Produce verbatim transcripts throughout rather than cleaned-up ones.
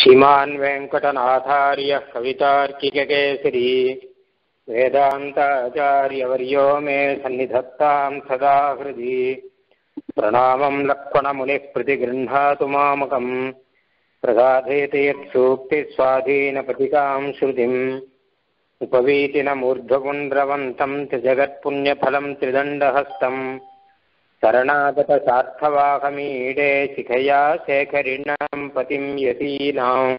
श्रीमान् वेंकटनाथार्य कवितार्किककेसरी वेदान्ताचार्यवर्यो मे सन्निधत्तां सदा हृदि प्रणामं लक्ष्मणमुनिः प्रतिगृह्णातु मामकं प्रसादयते यत्सूक्तिस्वाधीनपतिकां श्रुतिम् उपवीतिनमूर्ध्वपुण्ड्रवन्तं जगत्पुण्यफलं त्रिदण्डहस्तम् शरणागत सार्थवाहमीडे शिखया शेखरिणां पतिं यतीनां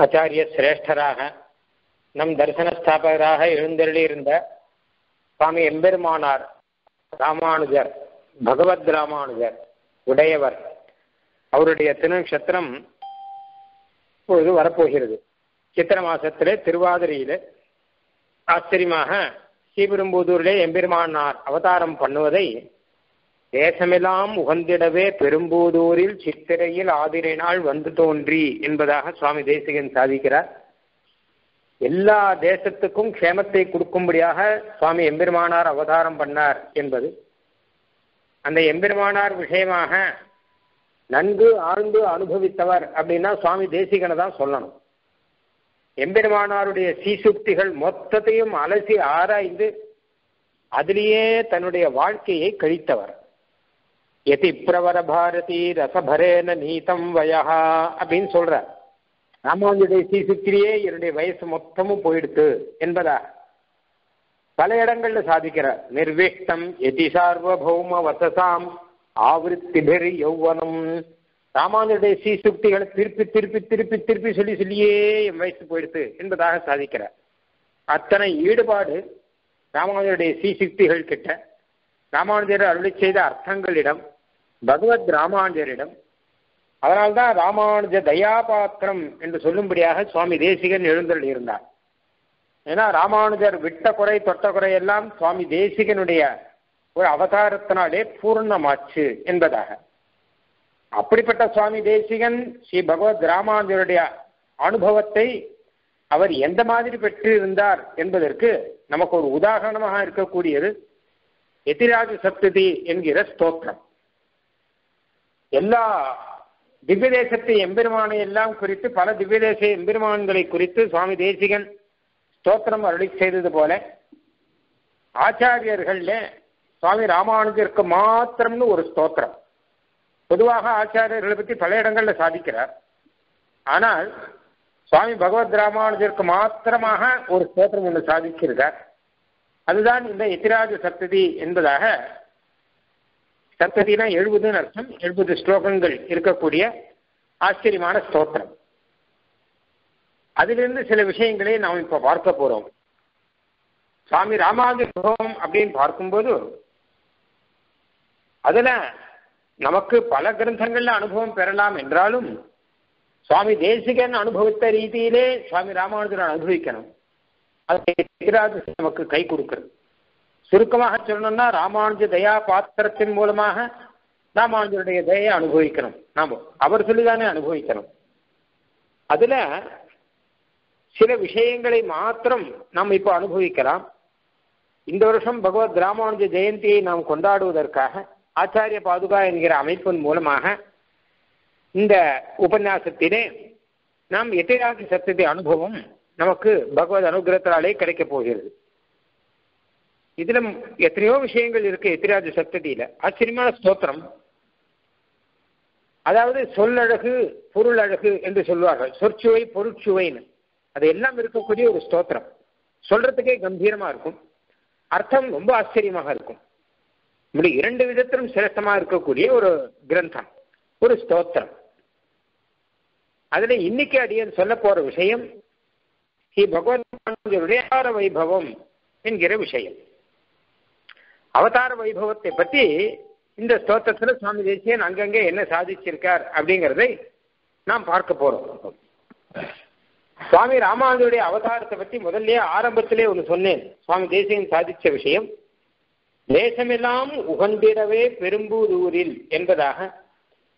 आचार्य श्रेष्ठराह नम दर्शन स्थापकराह एळुंदरुळि इरुंद स्वामी एम्पेरुमानार रामानुजर भगवद रामानुजर उडैयवर अवरुடைய திருநட்சத்திரம் இப்பொழுது வரப்போகிறது. சித்திர மாசத்திலே திருவாதிரையிலே ஆச்சரியமாக ஸ்ரீபெரும்புதூரிலே எம்பெருமானார் அவதாரம் பண்ணுவதை தேசமெல்லாம் உகந்திடவே பெரும்புதூரில் சித்திரையில் ஆதிரை நாள் வந்து தோன்றி என்பதாக சுவாமி தேசிகன் சாதிக்கிறார். எல்லா தேசத்துக்கும் க்ஷேமத்தை கொடுக்கும்படியாக சுவாமி எம்பெருமானார் அவதாரம் பண்ணார் என்பது அந்த எம்பெருமானார் விஷயமாக நன்கு ஆழ்ந்து அனுபவித்தவர் அப்படின்னா சுவாமி தேசிகனை தான் சொல்லணும். எம்பெருமானாருடைய சீசுக்திகள் மொத்தத்தையும் அலசி ஆராய்ந்து அதிலேயே தன்னுடைய வாழ்க்கையை கழித்தவர். எதி பிரவர பாரதி ரசபரேன நீதம் வயஹா அப்படின்னு சொல்றார். ராமானுடைய சீசுக்திலேயே என்னுடைய வயசு மொத்தமும் போயிடுத்து என்பதா பல இடங்கள்ல சாதிக்கிறார். நிர்விஷ்டம் எதி சார்வபௌம வசசாம் ஆவிருத்திபெரு யௌவனம். ராமானுடைய சீசுக்திகளை திருப்பி திருப்பி திருப்பி திருப்பி சொல்லி சொல்லியே என் வயசு போயிடுது என்பதாக சாதிக்கிறார். அத்தனை ஈடுபாடு ராமானுடைய சீசுக்திகள் கிட்ட, ராமானுஜர் அருளி செய்த அர்த்தங்களிடம், பகவத் ராமானுஜரிடம். அதனால்தான் ராமானுஜ தயாபாத்திரம் என்று சொல்லும்படியாக சுவாமி தேசிகன் எழுந்தருள் இருந்தார். ஏன்னா ராமானுஜர் விட்ட குறை தொட்ட குறையெல்லாம் சுவாமி தேசிகனுடைய ஒரு அவதாரத்தினாலே பூர்ணமாச்சு என்பதாக. அப்படிப்பட்ட சுவாமி தேசிகன் ஸ்ரீ பகவத் ராமானுஜருடைய அனுபவத்தை அவர் எந்த மாதிரி பெற்றிருந்தார் என்பதற்கு நமக்கு ஒரு உதாரணமாக இருக்கக்கூடியது எதிராஜ சப்ததி என்கிற ஸ்தோத்திரம். எல்லா திவ்ய தேசத்தை எம்பெருமானை எல்லாம் குறித்து, பல திவ்ய தேச எம்பெருமான்களை குறித்து சுவாமி தேசிகன் ஸ்தோத்திரம் அருளி செய்தது போல ஆச்சாரியர்கள்ல சுவாமி ராமானுஜருக்கு மாத்திரம்னு ஒரு ஸ்தோத்திரம் பொதுவாக ஆச்சாரியர்களை பற்றி பல இடங்களில் சாதிக்கிறார். ஆனால் சுவாமி பகவத் ராமானுஜருக்கு மாத்திரமாக ஒரு ஸ்தோத்திரம் ஒன்று சாதிக்கிறார். அதுதான் இந்த எதிராஜ சப்ததி என்பதாக. சப்ததினா எழுபதுன்னு அர்த்தம். எழுபது ஸ்லோகங்கள் இருக்கக்கூடிய ஆச்சரியமான ஸ்தோத்திரம். அதிலிருந்து சில விஷயங்களை நாம் இப்போ பார்க்க போறோம். சுவாமி ராமானுஜம் அப்படின்னு பார்க்கும்போது அதுல நமக்கு பல கிரந்தங்கள்ல அனுபவம் பெறலாம். என்றாலும் சுவாமி தேசிகன் அனுபவித்த ரீதியிலே சுவாமி ராமானுஜர் அனுபவிக்கணும். அது நமக்கு கை கொடுக்கிறது. சுருக்கமாக சொல்லணும்னா ராமானுஜ தயா பாத்திரத்தின் மூலமாக ராமானுஜருடைய தயை அனுபவிக்கணும். நாம அவர் சொல்லிதானே அனுபவிக்கணும். அதுல சில விஷயங்களை மாத்திரம் நாம் இப்போ அனுபவிக்கலாம். இந்த வருஷம் பகவத் ராமானுஜ ஜெயந்தியை நாம் கொண்டாடுவதற்காக ஆச்சாரிய பாதுகா என்கிற அமைப்பின் மூலமாக இந்த உபன்யாசத்திலே நாம் எதிராக சத்திய அனுபவம் நமக்கு பகவத் அனுகிரகத்தாலே கிடைக்க போகிறது. இதுல எத்தனையோ விஷயங்கள் இருக்கு. எதிராஜ சப்ததியில ஆச்சரியமான ஸ்தோத்திரம். அதாவது சொல்லழகு பொருள் அழகு என்று சொல்வார்கள். சொற்சுவை பொருட்சுவைன்னு அது எல்லாம் இருக்கக்கூடிய ஒரு ஸ்தோத்திரம். சொல்றதுக்கே கம்பீரமா இருக்கும். அர்த்தம் ரொம்ப ஆச்சரியமாக இருக்கும். இப்படி இரண்டு விதத்திலும் சிரேஷ்டமா இருக்கக்கூடிய ஒரு கிரந்தம், ஒரு ஸ்தோத்திரம். அதுல இன்னைக்கு அடியன் சொல்ல போற விஷயம் ஸ்ரீ பகவத்கீதையுடைய அவதார வைபவம் என்கிற விஷயம். அவதார வைபவத்தை பற்றி இந்த ஸ்தோத்திரத்துல சுவாமி தேசிகன் அங்கங்கே என்ன சாதிச்சிருக்கார் அப்படிங்கிறதை நாம் பார்க்க போறோம். சுவாமி ராமானுஜருடைய அவதாரத்தை பற்றி முதல்ல ஆரம்பத்திலே ஒன்று சொன்னேன். சுவாமி தேசிகன் சாதிச்ச விஷயம் தேசமெல்லாம் உகந்திடவே பெரும்புதூரில் என்பதாக.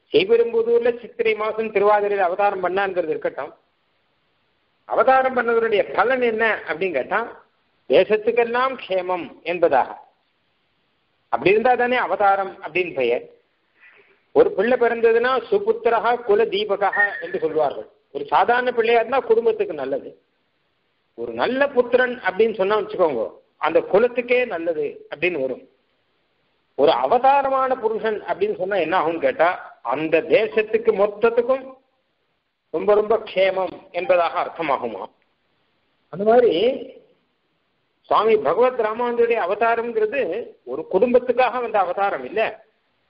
ஸ்ரீபெரும்புதூர்ல சித்திரை மாசம் திருவாதிரையில் அவதாரம் பண்ணாங்கிறது இருக்கட்டும். அவதாரம் பண்ணவருடைய பலன் என்ன அப்படின்னு கேட்டா தேசத்துக்கெல்லாம் க்ஷேமம் என்பதாக. அப்படி இருந்தா தானே அவதாரம் அப்படின்னு பெயர். ஒரு பிள்ளை பிறந்ததுனா சுபுத்திரஹ குல தீபகஹ என்று சொல்வார்கள். ஒரு சாதாரண பிள்ளையா இருந்தா குடும்பத்துக்கு நல்லது. ஒரு நல்ல புத்திரன் அப்படின்னு சொன்னா வச்சுக்கோங்க, அந்த குலத்துக்கே நல்லது அப்படின்னு வரும். ஒரு அவதாரமான புருஷன் அப்படின்னு சொன்னா என்ன ஆகும்னு கேட்டா, அந்த தேசத்துக்கு மொத்தத்துக்கும் ரொம்ப ரொம்ப க்ஷேமம் என்பதாக அர்த்தமாகுமா. அந்த மாதிரி சுவாமி பகவத் ராமானுஜருடைய அவதாரம்ங்கிறது ஒரு குடும்பத்துக்காக வந்த அவதாரம் இல்லை,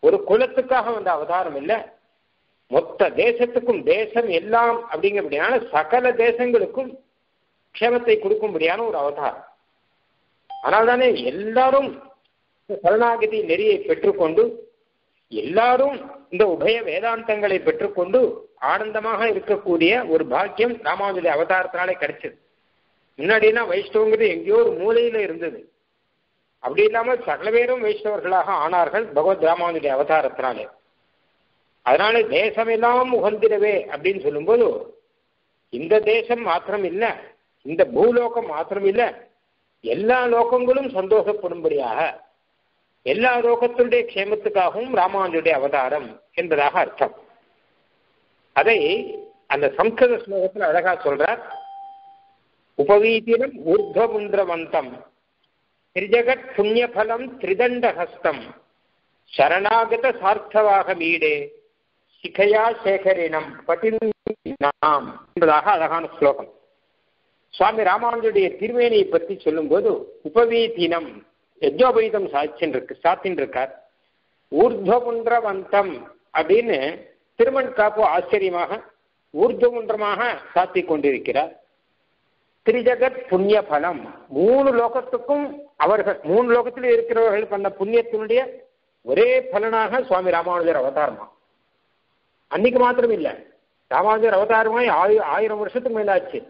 ஒரு குலத்துக்காக வந்த அவதாரம் இல்லை, மொத்த தேசத்துக்கும் தேசம் எல்லாம் அப்படிங்கிறபடியான சகல தேசங்களுக்கும் க்ஷேமத்தை கொடுக்கும்படியான ஒரு அவதாரம். ஆனால் தானே எல்லாரும் சரணாகதி நெறியை பெற்றுக்கொண்டு எல்லாரும் இந்த உபய வேதாந்தங்களை பெற்றுக்கொண்டு ஆனந்தமாக இருக்கக்கூடிய ஒரு பாக்கியம் ராமானுஜருடைய அவதாரத்தினாலே கிடைச்சது. முன்னாடினா வைஷ்ணவங்கிறது எங்கேயோ ஒரு மூலையில இருந்தது. அப்படி இல்லாமல் சகல பேரும் வைஷ்ணவர்களாக ஆனார்கள் பகவத் ராமானுஜருடைய அவதாரத்தினாலே. அதனால தேசமெல்லாம் உகந்திடவே அப்படின்னு சொல்லும்போது இந்த தேசம் மாத்திரம் இல்லை, இந்த பூலோகம் மாத்திரம் இல்லை, எல்லா லோகங்களும் சந்தோஷப்படும்படியாக எல்லா லோகத்தினுடைய க்ஷேமத்துக்காகவும் ராமானுஜருடைய அவதாரம் என்பதாக அர்த்தம். அதை அந்த சம்ஸ்கிருத ஸ்லோகத்தில் அழகா சொல்றார். உபவீதினம் ஊர்தமுந்திரவந்தம் திரிஜகத் புண்ணியபலம் திரிதண்டஹஸ்தம் சரணாகத சார்த்தவாக மீடே சிகையா சேகரினம் பதினாம் என்பதாக அழகான ஸ்லோகம். சுவாமி ராமானுஜருடைய திருமேனியை பற்றி சொல்லும்போது உபவீதினம் யஜ்ஜோபீதம் சாட்சின்றிருக்கு சாத்தின்றிருக்கார். ஊர்தமுந்திரவந்தம் அப்படின்னு திருமண் காப்பு ஆச்சரியமாக ஊர்தமுன்றமாக சாத்தி கொண்டிருக்கிறார். திரிஜகத் புண்ணிய பலம், மூணு லோகத்துக்கும் அவர்கள் மூணு லோகத்திலே இருக்கிறவர்கள் பண்ண புண்ணியத்தினுடைய ஒரே பலனாக சுவாமி ராமானுஜர் அவதாரமா. அன்னைக்கு மாத்திரம் இல்லை, ராமானுஜர் அவதாரமாய் ஆயி ஆயிரம் வருஷத்துக்கு மேலாச்சு.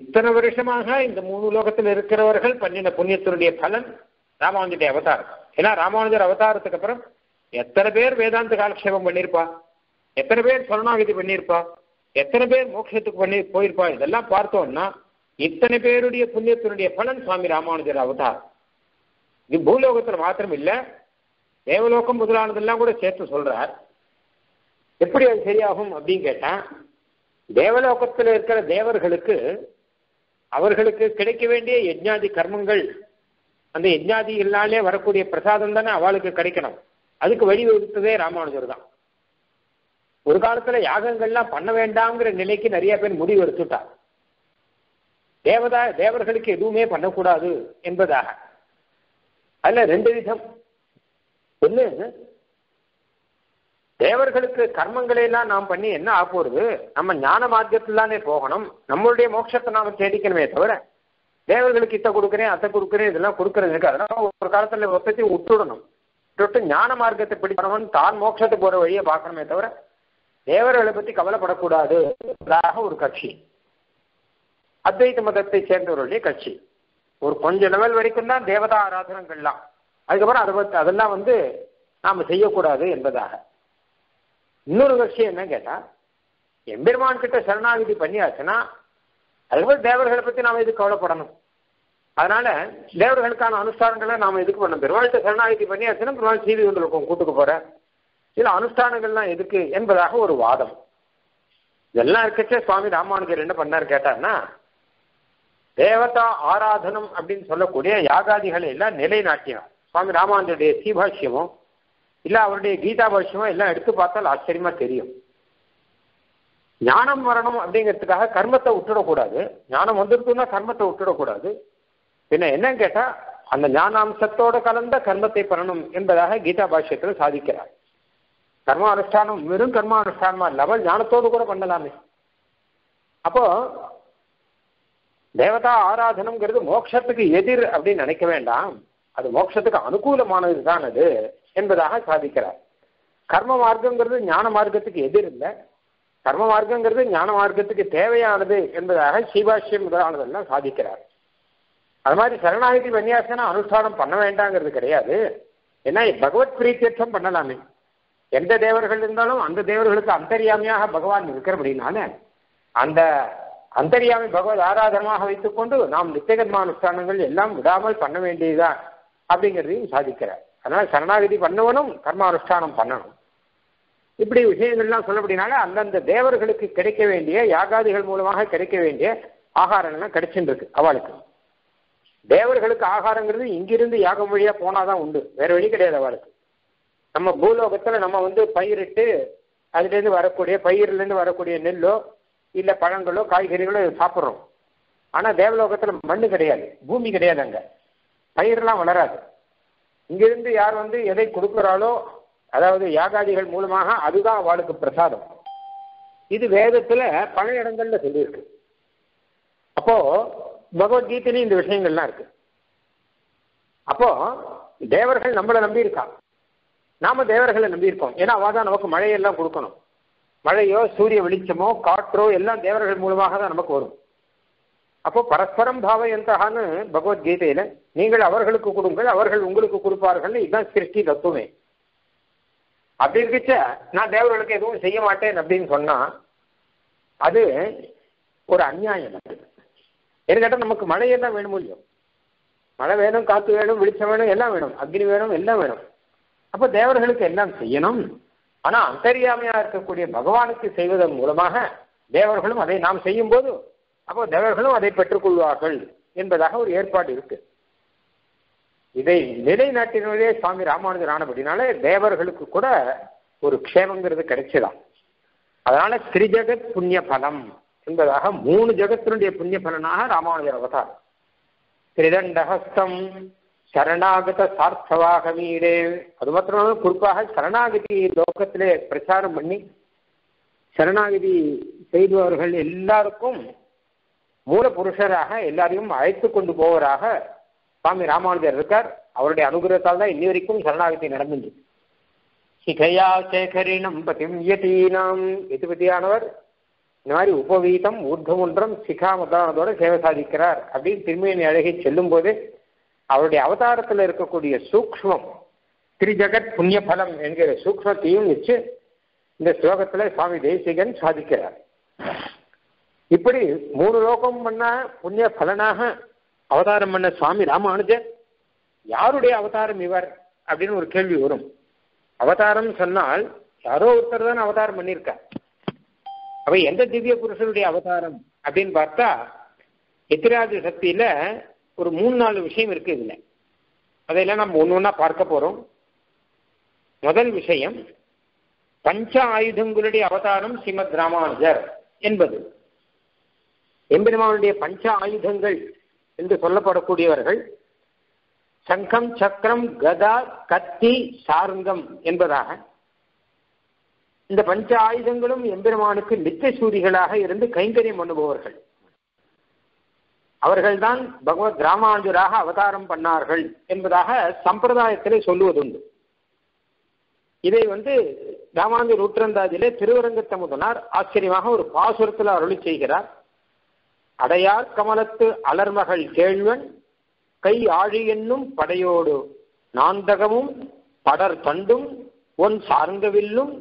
இத்தனை வருஷமாக இந்த மூணு லோகத்தில் இருக்கிறவர்கள் பண்ணின புண்ணியத்தினுடைய பலன் ராமானுஜருடைய அவதாரம். ஏன்னா ராமானுஜர் அவதாரத்துக்கு அப்புறம் எத்தனை பேர் வேதாந்த காலக்ஷேபம் பண்ணியிருப்பா, எத்தனை பேர் சரணாகதி பண்ணியிருப்பா, எத்தனை பேர் மோட்சத்துக்கு பண்ணி போயிருப்பா, இதெல்லாம் பார்த்தோம்னா இத்தனை பேருடைய புண்ணியத்தினுடைய பலன் சுவாமி ராமானுஜர் அவதாரம். இது பூலோகத்தில் மாத்திரம் இல்லை, தேவலோகம் முதலானதெல்லாம் கூட சேர்த்து சொல்றார். எப்படி அது சரியாகும் அப்படின்னு கேட்டா, தேவலோகத்தில் இருக்கிற தேவர்களுக்கு அவர்களுக்கு கிடைக்க வேண்டிய யஜ்ஞாதி கர்மங்கள், அந்த யஜ்ஞாதிகளாலே வரக்கூடிய பிரசாதம் தானே அவளுக்கு கிடைக்கணும். அதுக்கு வழிவகுத்ததே ராமானுஜர் தான். ஒரு காலத்துல யாகங்கள்லாம் பண்ண வேண்டாம்ங்கிற நிலைக்கு நிறைய பேர் முடிவு எடுத்துட்டார். தேவதா தேவர்களுக்கு எதுவுமே பண்ணக்கூடாது என்பதாக. அதுல ரெண்டு விதம். ஒண்ணு, தேவர்களுக்கு கர்மங்களை எல்லாம் நாம் பண்ணி என்ன ஆக போறது, நம்ம ஞான மார்க்கத்தில் தானே போகணும், நம்மளுடைய மோட்சத்தை நாம தேடிக்கணுமே தவிர தேவர்களுக்கு இத்த கொடுக்குறேன் அத்தை கொடுக்குறேன் இதெல்லாம் கொடுக்கறது இருக்கு, அதனால ஒரு காலத்துல மொத்தத்தை விட்டுடணும், விட்டுட்டு ஞான மார்க்கத்தை பிடிக்கணும்னு தான் மோட்சத்தை போற வழியை பார்க்கணுமே தவிர தேவர்களை பத்தி கவலைப்படக்கூடாது ஒரு கட்சி, அத்வைத மதத்தை சேர்ந்தவர்களுடைய கட்சி. ஒரு கொஞ்ச லெவல் வரைக்கும் தான் தேவதா ஆராதனங்கள்லாம், அதுக்கப்புறம் அதை பத்தி அதெல்லாம் வந்து நாம செய்யக்கூடாது என்பதாக. இன்னொரு விஷயம் என்ன கேட்டா, எம்பெருமான் கிட்ட சரணாகதி பண்ணியாச்சுன்னா அதுக்கப்புறம் தேவர்களை பத்தி நாம எதுக்கு கவலைப்படணும், அதனால தேவர்களுக்கான அனுஷ்டானங்களை நாம எதுக்கு பண்ணணும், பெருமாள்கிட்ட சரணாகதி பண்ணியாச்சுன்னா பெருமாள் செய்து கொண்டு இருக்கும் கூட்டுக்கு போற சில அனுஷ்டானங்கள்லாம் எதுக்கு என்பதாக ஒரு வாதம். இதெல்லாம் இருக்கச்சே சுவாமி ராமானுஜர் என்ன பண்ணாரு கேட்டார்னா, தேவதா ஆராதனம் அப்படின்னு சொல்லக்கூடிய யாகாதிகளை எல்லாம் நிலைநாட்டினார். சுவாமி ராமானுஜருடைய சீபாஷ்யமோ இல்ல அவருடைய கீதா பாஷ்யமோ எல்லாம் எடுத்து பார்த்தால் ஆச்சரியமா தெரியும். ஞானம் வரணும் அப்படிங்கிறதுக்காக கர்மத்தை விட்டுடக்கூடாது, ஞானம் வந்துருக்குன்னா கர்மத்தை விட்டுடக்கூடாது, பின்ன என்னன்னு கேட்டா அந்த ஞானாம்சத்தோட கலந்த கர்மத்தை பண்ணணும் என்பதாக கீதா பாஷ்யத்தில் சாதிக்கிறார். கர்ம அனுஷ்டானம் வெறும் கர்ம அனுஷ்டானமா இல்லாமல் ஞானத்தோடு கூட பண்ணலாமே. அப்போ தேவதா ஆராதனம்ங்கிறது மோட்சத்துக்கு எதிர் அப்படின்னு நினைக்க வேண்டாம், அது மோட்சத்துக்கு அனுகூலமானது தான் அது என்பதாக சாதிக்கிறார். கர்ம மார்க்கங்கிறது ஞான மார்க்கத்துக்கு எதிர் இல்லை, கர்ம மார்க்கங்கிறது ஞான மார்க்கத்துக்கு தேவையானது என்பதாக சீபாஷ்யம் முதலானதெல்லாம் சாதிக்கிறார். அது மாதிரி சரணாகதி வின்யாசன அனுஷ்டானம் பண்ண வேண்டாங்கிறது கிடையாது, ஏன்னா பகவத் பிரீத்தியர்த்தம் பண்ணலாமே. எந்த தேவர்கள் இருந்தாலும் அந்த தேவர்களுக்கு அந்தரியாமையாக பகவான் இருக்கிறபடினால அந்த அந்தரியாமை பகவத் ஆராதனமாக வைத்துக்கொண்டு நாம் நித்தியகர்மானுஷ்டானங்கள் எல்லாம் விடாமல் பண்ண வேண்டியதுதான் அப்படிங்கிறதையும் சாதிக்கிறார். அதனால் சரணாகதி பண்ணவனும் கர்மானுஷ்டானம் பண்ணணும், இப்படி விஷயங்கள்லாம் சொல்லப்படினால அந்தந்த தேவர்களுக்கு கிடைக்க வேண்டிய யாகாதிகள் மூலமாக கிடைக்க வேண்டிய ஆகாரங்கள்லாம் கிடைச்சிட்டு இருக்கு. அவளுக்கு தேவர்களுக்கு ஆகாரங்கிறது இங்கிருந்து யாகம் வழியா போனாதான் உண்டு, வேற வழி கிடையாது. அவளுக்கு நம்ம பூலோகத்துல நம்ம வந்து பயிரிட்டு அதுல இருந்து வரக்கூடிய பயிர்ல இருந்து வரக்கூடிய நெல்லோ இல்ல பழங்களோ காய்கறிகளோ சாப்பிட்றோம். ஆனா தேவலோகத்துல மண்ணு கிடையாது, பூமி கிடையாது, அங்க பயிரெல்லாம் வளராது. இங்கிருந்து யார் வந்து எதை கொடுக்குறாளோ அதாவது யாகாதிகள் மூலமாக அதுதான் அவளுக்கு பிரசாதம். இது வேதத்துல பல இடங்கள்ல சொல்லியிருக்கு. அப்போ பகவத்கீதையில இந்த விஷயங்கள்லாம் இருக்கு. அப்போ தேவர்கள் நம்மளை நம்பி இருக்கா, நாம தேவர்களை நம்பி இருக்கோம். ஏன்னா அவதான் நமக்கு மழையெல்லாம் கொடுக்கணும். மழையோ சூரிய வெளிச்சமோ காற்றோ எல்லாம் தேவர்கள் மூலமாக தான் நமக்கு வரும். அப்போ பரஸ்பரம் பாவயந்தகான்னு பகவத்கீதையில நீங்கள் அவர்களுக்கு கொடுங்கள், அவர்கள் உங்களுக்கு கொடுப்பார்கள், இதுதான் சிருஷ்டி தத்துவமே. அப்படி இருக்கிச்ச நான் தேவர்களுக்கு எதுவும் செய்ய மாட்டேன் அப்படின்னு சொன்னா அது ஒரு அநியாயம். என்கிட்ட நமக்கு மழையெல்லாம் வேணும் இல்லையோ, மழை வேணும், காற்று வேணும், வெளிச்சம் வேணும், எல்லாம் வேணும், அக்னி வேணும், எல்லாம் வேணும். அப்போ தேவர்களுக்கு எல்லாம் செய்யணும். ஆனா அந்தரியாமையா இருக்கக்கூடிய பகவானுக்கு செய்வதன் மூலமாக தேவர்களும் அதை நாம் செய்யும் போது அப்போ தேவர்களும் அதை பெற்றுக்கொள்வார்கள் என்பதாக ஒரு ஏற்பாடு இருக்கு. இதை நிலைநாட்டினுடைய சுவாமி ராமானுஜர் ஆனபடினாலே தேவர்களுக்கு கூட ஒரு க்ஷேமங்கிறது கிடைச்சதாம். அதனால திரிஜகத் புண்ணிய பலம் என்பதாக மூணு ஜகத்தினுடைய புண்ணிய பலனாக ராமானுஜர் அவதார். திரிதண்டஹஸ்தம் சரணாகத சார்த்தவாக மீடே, அது மாத்திரமல்ல குறிப்பாக சரணாகதி லோகத்திலே பிரச்சாரம் பண்ணி சரணாகதி செய்தவர்கள் எல்லாருக்கும் மூல புருஷராக எல்லாரையும் அழைத்து கொண்டு போவராக சுவாமி ராமானுஜர் இருக்கார். அவருடைய அனுகிரகத்தால் தான் இன்னி வரைக்கும் சரணாகதி நடந்துச்சு. சிகையா சேகரிணம் பதிம் யதீனாம் எதிபதியானவர் இந்த மாதிரி உபவீதம் ஊர்தமுன்றம் சிகா முதலானதோடு சேவை சாதிக்கிறார் அப்படின்னு திருமேனி அழகை செல்லும் போது அவருடைய அவதாரத்தில் இருக்கக்கூடிய சூக்ஷ்மம் திரிஜகத் புண்ணியபலம் என்கிற சூக்ஷ்மத்தையும் வச்சு இந்த ஸ்லோகத்தில் சுவாமி தேசிகன் சாதிக்கிறார். இப்படி மூணு லோகம் பண்ண புண்ணிய பலனாக அவதாரம் பண்ண சுவாமி ராமானுஜர் யாருடைய அவதாரம் இவர் அப்படின்னு ஒரு கேள்வி வரும். அவதாரம் சொன்னால் யாரோ ஒருத்தர் தான் அவதாரம் பண்ணியிருக்கார். அப்ப எந்த திவ்ய புருஷனுடைய அவதாரம் அப்படின்னு பார்த்தா எத்திராஜ சக்தியில ஒரு மூணு நாலு விஷயம் இருக்கு. இதுல அதையெல்லாம் நம்ம ஒன்று ஒன்றா பார்க்க போறோம். முதல் விஷயம் பஞ்ச ஆயுதங்களுடைய அவதாரம் ஸ்ரீமத் ராமானுஜர் என்பது. எம்பெருமானுடைய பஞ்ச ஆயுதங்கள் என்று சொல்லப்படக்கூடியவர்கள் சங்கம் சக்கரம் கதா கத்தி சாருங்கம் என்பதாக இந்த பஞ்ச ஆயுதங்களும் எம்பெருமானுக்கு நித்திய சூரிகளாக இருந்து கைங்கரியம் பண்ணுபவர்கள். அவர்கள்தான் பகவத் ராமானுஜராக அவதாரம் பண்ணார்கள் என்பதாக சம்பிரதாயத்திலே சொல்லுவதுண்டு. இதை வந்து ராமானுஜர் நூற்றந்தாதியிலே திருவரங்கத்த முதனார் ஆச்சரியமாக ஒரு பாசுரத்தில் அருளி செய்கிறார். அடையார் கமலத்து அலர்மகள் கேழ்வன் கை ஆழி என்னும் படையோடு நாந்தகமும் படர் தண்டும் ஒன் சார்ந்தவில்லும்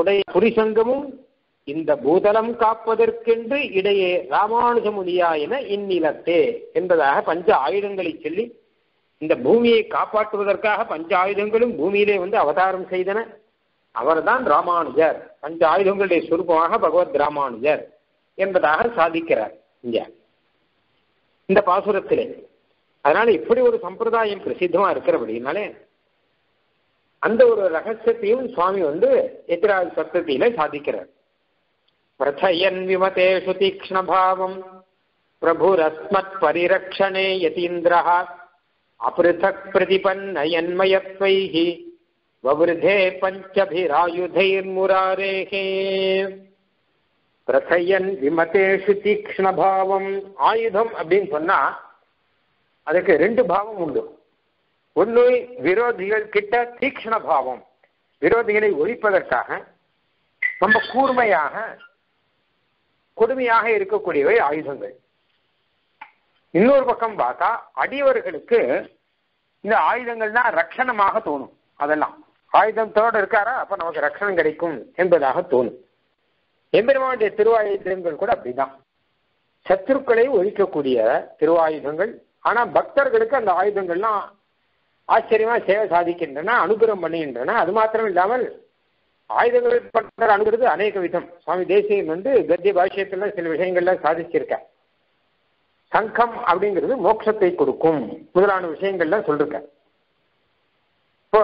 உடைய புரிசங்கமும் இந்த பூதலம் காப்பதற்கென்று இடையே ராமானுஜமுனியா என இந்நிலத்தே என்பதாக பஞ்ச ஆயுதங்களை சொல்லி இந்த பூமியை காப்பாற்றுவதற்காக பஞ்ச ஆயுதங்களும் பூமியிலே வந்து அவதாரம் செய்தன. அவர்தான் ராமானுஜர், பஞ்ச ஆயுதங்களுடைய சுரூபமாக பகவத் ராமானுஜர் என்பதாக சாதிக்கிறார் இந்த பாசுரத்திலே. அதனால இப்படி ஒரு சம்பிரதாயம் பிரசித்தமா இருக்கிறபடினாலே அந்த ஒரு ரகசியத்தையும் சுவாமி வந்து எதிராஜ சப்தத்திலே சாதிக்கிறார். பிரதயன் விமதேஷு தீக்ஷ்ணபாவம் பிரபுரஸ்மத் பரிரக்ஷணே யதீந்திரா அப்ருதக் பிரதிபன்னயன்மயத்வைஹி வவ்ருதே பஞ்சபிராயுதைர்முராரேஹே. பிரதயன் விமதேஷு தீக்ஷ்ணபாவம், ஆயுதம் அப்படின்னு சொன்னா அதுக்கு ரெண்டு பாவம் உண்டு. ஒன்று விரோதிகள் கிட்ட தீக்ஷ்ண பாவம், விரோதிகளை ஒழிப்பதற்காக ரொம்ப கூர்மையாக கொடுமையாக இருக்கக்கூடியவை ஆயுதங்கள். இன்னொரு பக்கம் பார்த்தா அடியவர்களுக்கு இந்த ஆயுதங்கள் தான் ரட்சணமாக தோணும். அதெல்லாம் ஆயுதத்தோடு இருக்காரா அப்ப நமக்கு ரட்சணம் கிடைக்கும் என்பதாக தோணும். எம்பெருமானுடைய திருவாயுதங்கள் கூட அப்படிதான், சத்துருக்களை ஒழிக்கக்கூடிய திருவாயுதங்கள். ஆனா பக்தர்களுக்கு அந்த ஆயுதங்கள்லாம் ஆச்சரியமா சேவை சாதிக்கின்றன, அனுகிரகம் பண்ணுகின்றன. அது மாத்திரம் இல்லாமல் ஆயுதங்கள் அணுகிறது அநேக விதம். சுவாமி தேசிகன் வந்து கத்திய பாஷ்யத்துல சில விஷயங்கள்ல சாதிச்சிருக்க. சங்கம் அப்படிங்கிறது மோட்சத்தை கொடுக்கும் முதலான விஷயங்கள்ல சொல்லிருக்க. இப்போ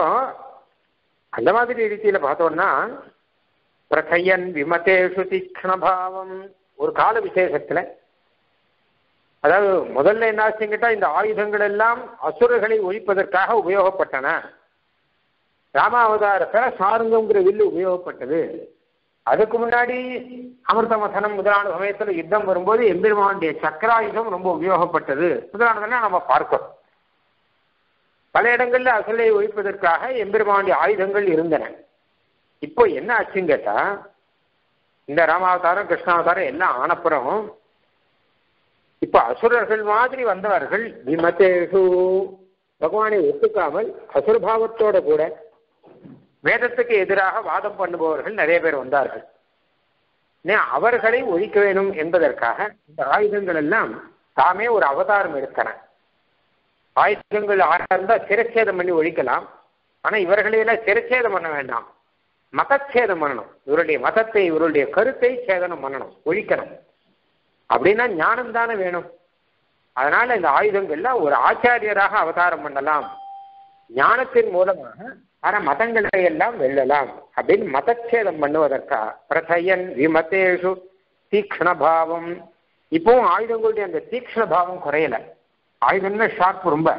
அந்த மாதிரி ரீதியில பார்த்தோம்னா பிரகையன் விமதேஷு தீக்ஷ்ணபாவம் ஒரு கால விசேஷத்துல, அதாவது முதல்ல என்ன ஆச்சுன்னு கேட்டா இந்த ஆயுதங்கள் எல்லாம் அசுரர்களை ஒழிப்பதற்காக உபயோகப்பட்டன. ராமாவதாரத்துல சாருங்கிற வில்லு உபயோகப்பட்டது. அதுக்கு முன்னாடி அமிர்தமசனம் முதலான சமயத்துல யுத்தம் வரும்போது எம்பெருமானுடைய சக்கராயுதம் ரொம்ப உபயோகப்பட்டது முதலானதெல்லாம் நம்ம பார்க்கிறோம். பல இடங்கள்ல அசுரரை ஒழிப்பதற்காக எம்பெருமானுடைய ஆயுதங்கள் இருந்தன. இப்போ என்ன ஆச்சுன்னு கேட்டா இந்த ராமாவதாரம் கிருஷ்ணாவதாரம் எல்லாம் ஆனப்புறம் இப்ப அசுரர்கள் மாதிரி வந்தவர்கள் விமதேஷு பகவானை ஒத்துக்காமல் அசுரபாவத்தோட கூட வேதத்துக்கு எதிராக வாதம் பண்ணுபவர்கள் நிறைய பேர் வந்தார்கள். அவர்களை ஒழிக்க வேணும் என்பதற்காக இந்த ஆயுதங்கள் எல்லாம் தாமே ஒரு அவதாரம் எடுத்தன. ஆயுதங்கள் ஆராய்ந்தா சிரச்சேதம் பண்ணி ஒழிக்கலாம், ஆனா இவர்களையெல்லாம் சிரச்சேதம் பண்ண வேண்டாம், மதச்சேதம் பண்ணணும். இவருடைய மதத்தை இவருடைய கருத்தை சேதனம் பண்ணணும், ஒழிக்கணும். அப்படின்னா ஞானம் தானே வேணும். அதனால இந்த ஆயுதங்கள்ல ஒரு ஆச்சாரியராக அவதாரம் பண்ணலாம், ஞானத்தின் மூலமாக ஆனா மதங்களை எல்லாம் வெல்லலாம் அப்படின்னு மதச்சேதம் பண்ணுவதற்கா பிரதயன் விமதேஷு தீக்ஷ்ணபாவம். இப்பவும் ஆயுதங்களுடைய அந்த தீக்ஷ்ணபாவம் குறையல. ஆயுதம்னா ஷார்ப், ரொம்ப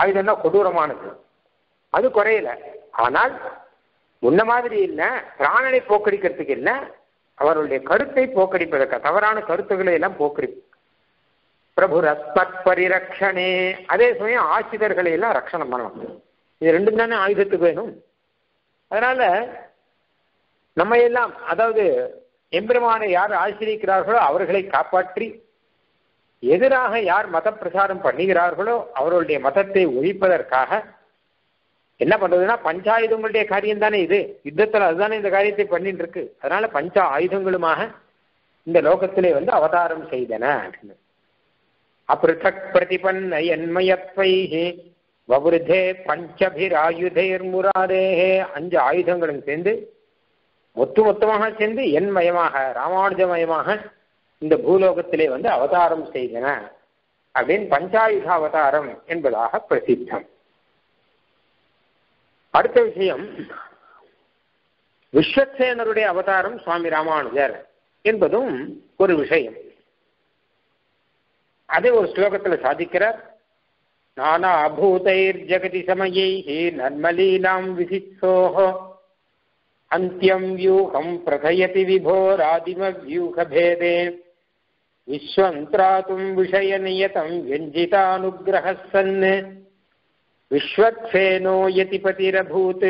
ஆயுதம்னா கொடூரமானது, அது குறையல. ஆனால் முன்ன மாதிரி இல்லை, பிராணனை போக்கடிக்கிறதுக்கு இல்லை, அவருடைய கருத்தை போக்கடிப்பதற்கா, தவறான கருத்துக்களை எல்லாம் போக்கடி பிரபு ரஸ்மத் பரிரக்ஷனே. அதே சமயம் ஆசிரியர்களை எல்லாம் ரட்சணம் பண்ணணும். இது ரெண்டும் தானே ஆயுதத்துக்கு வேணும். அதனால நம்ம எல்லாம், அதாவது எம்பெருமானை யார் ஆசிரியிக்கிறார்களோ அவர்களை காப்பாற்றி, எதிராக யார் மத பிரசாரம் பண்ணுகிறார்களோ அவர்களுடைய மதத்தை ஒழிப்பதற்காக என்ன பண்றதுன்னா பஞ்ச ஆயுதங்களுடைய காரியம் தானே இது. யுத்தத்துல அதுதானே இந்த காரியத்தை பண்ணிட்டு இருக்கு. அதனால பஞ்ச ஆயுதங்களுமாக இந்த லோகத்திலே வந்து அவதாரம் செய்தன. அப்ருதக் பிரதிபன்மயத்வை வபுருதே பஞ்சபிராயுதேர் முராதேஹே. அஞ்சு ஆயுதங்களும் சேர்ந்து மொத்த மொத்தமாக சேர்ந்து எண்மயமாக ராமானுஜமயமாக இந்த பூலோகத்திலே வந்து அவதாரம் செய்தன அப்படின்னு பஞ்சாயுத அவதாரம் என்பதாக பிரசித்தம். அடுத்த விஷயம் விஸ்வக்சேனருடைய அவதாரம் சுவாமி ராமானுஜர் என்பதும் ஒரு விஷயம். அதே ஒரு ஸ்லோகத்தில் சாதிக்கிறார். நானா பூதைர் ஜகதி சமயை நர்மலீலாம் விசிச்சோஹோ அந்தியம் வியூகம் பிரதயதி விபோராதிம வியூகபேதே விஸ்வம் திராதும் விஷய நியதம் வெஞ்சிதானுகிரஹசன் விஸ்வக்சேனோ யதிபதிரபூத்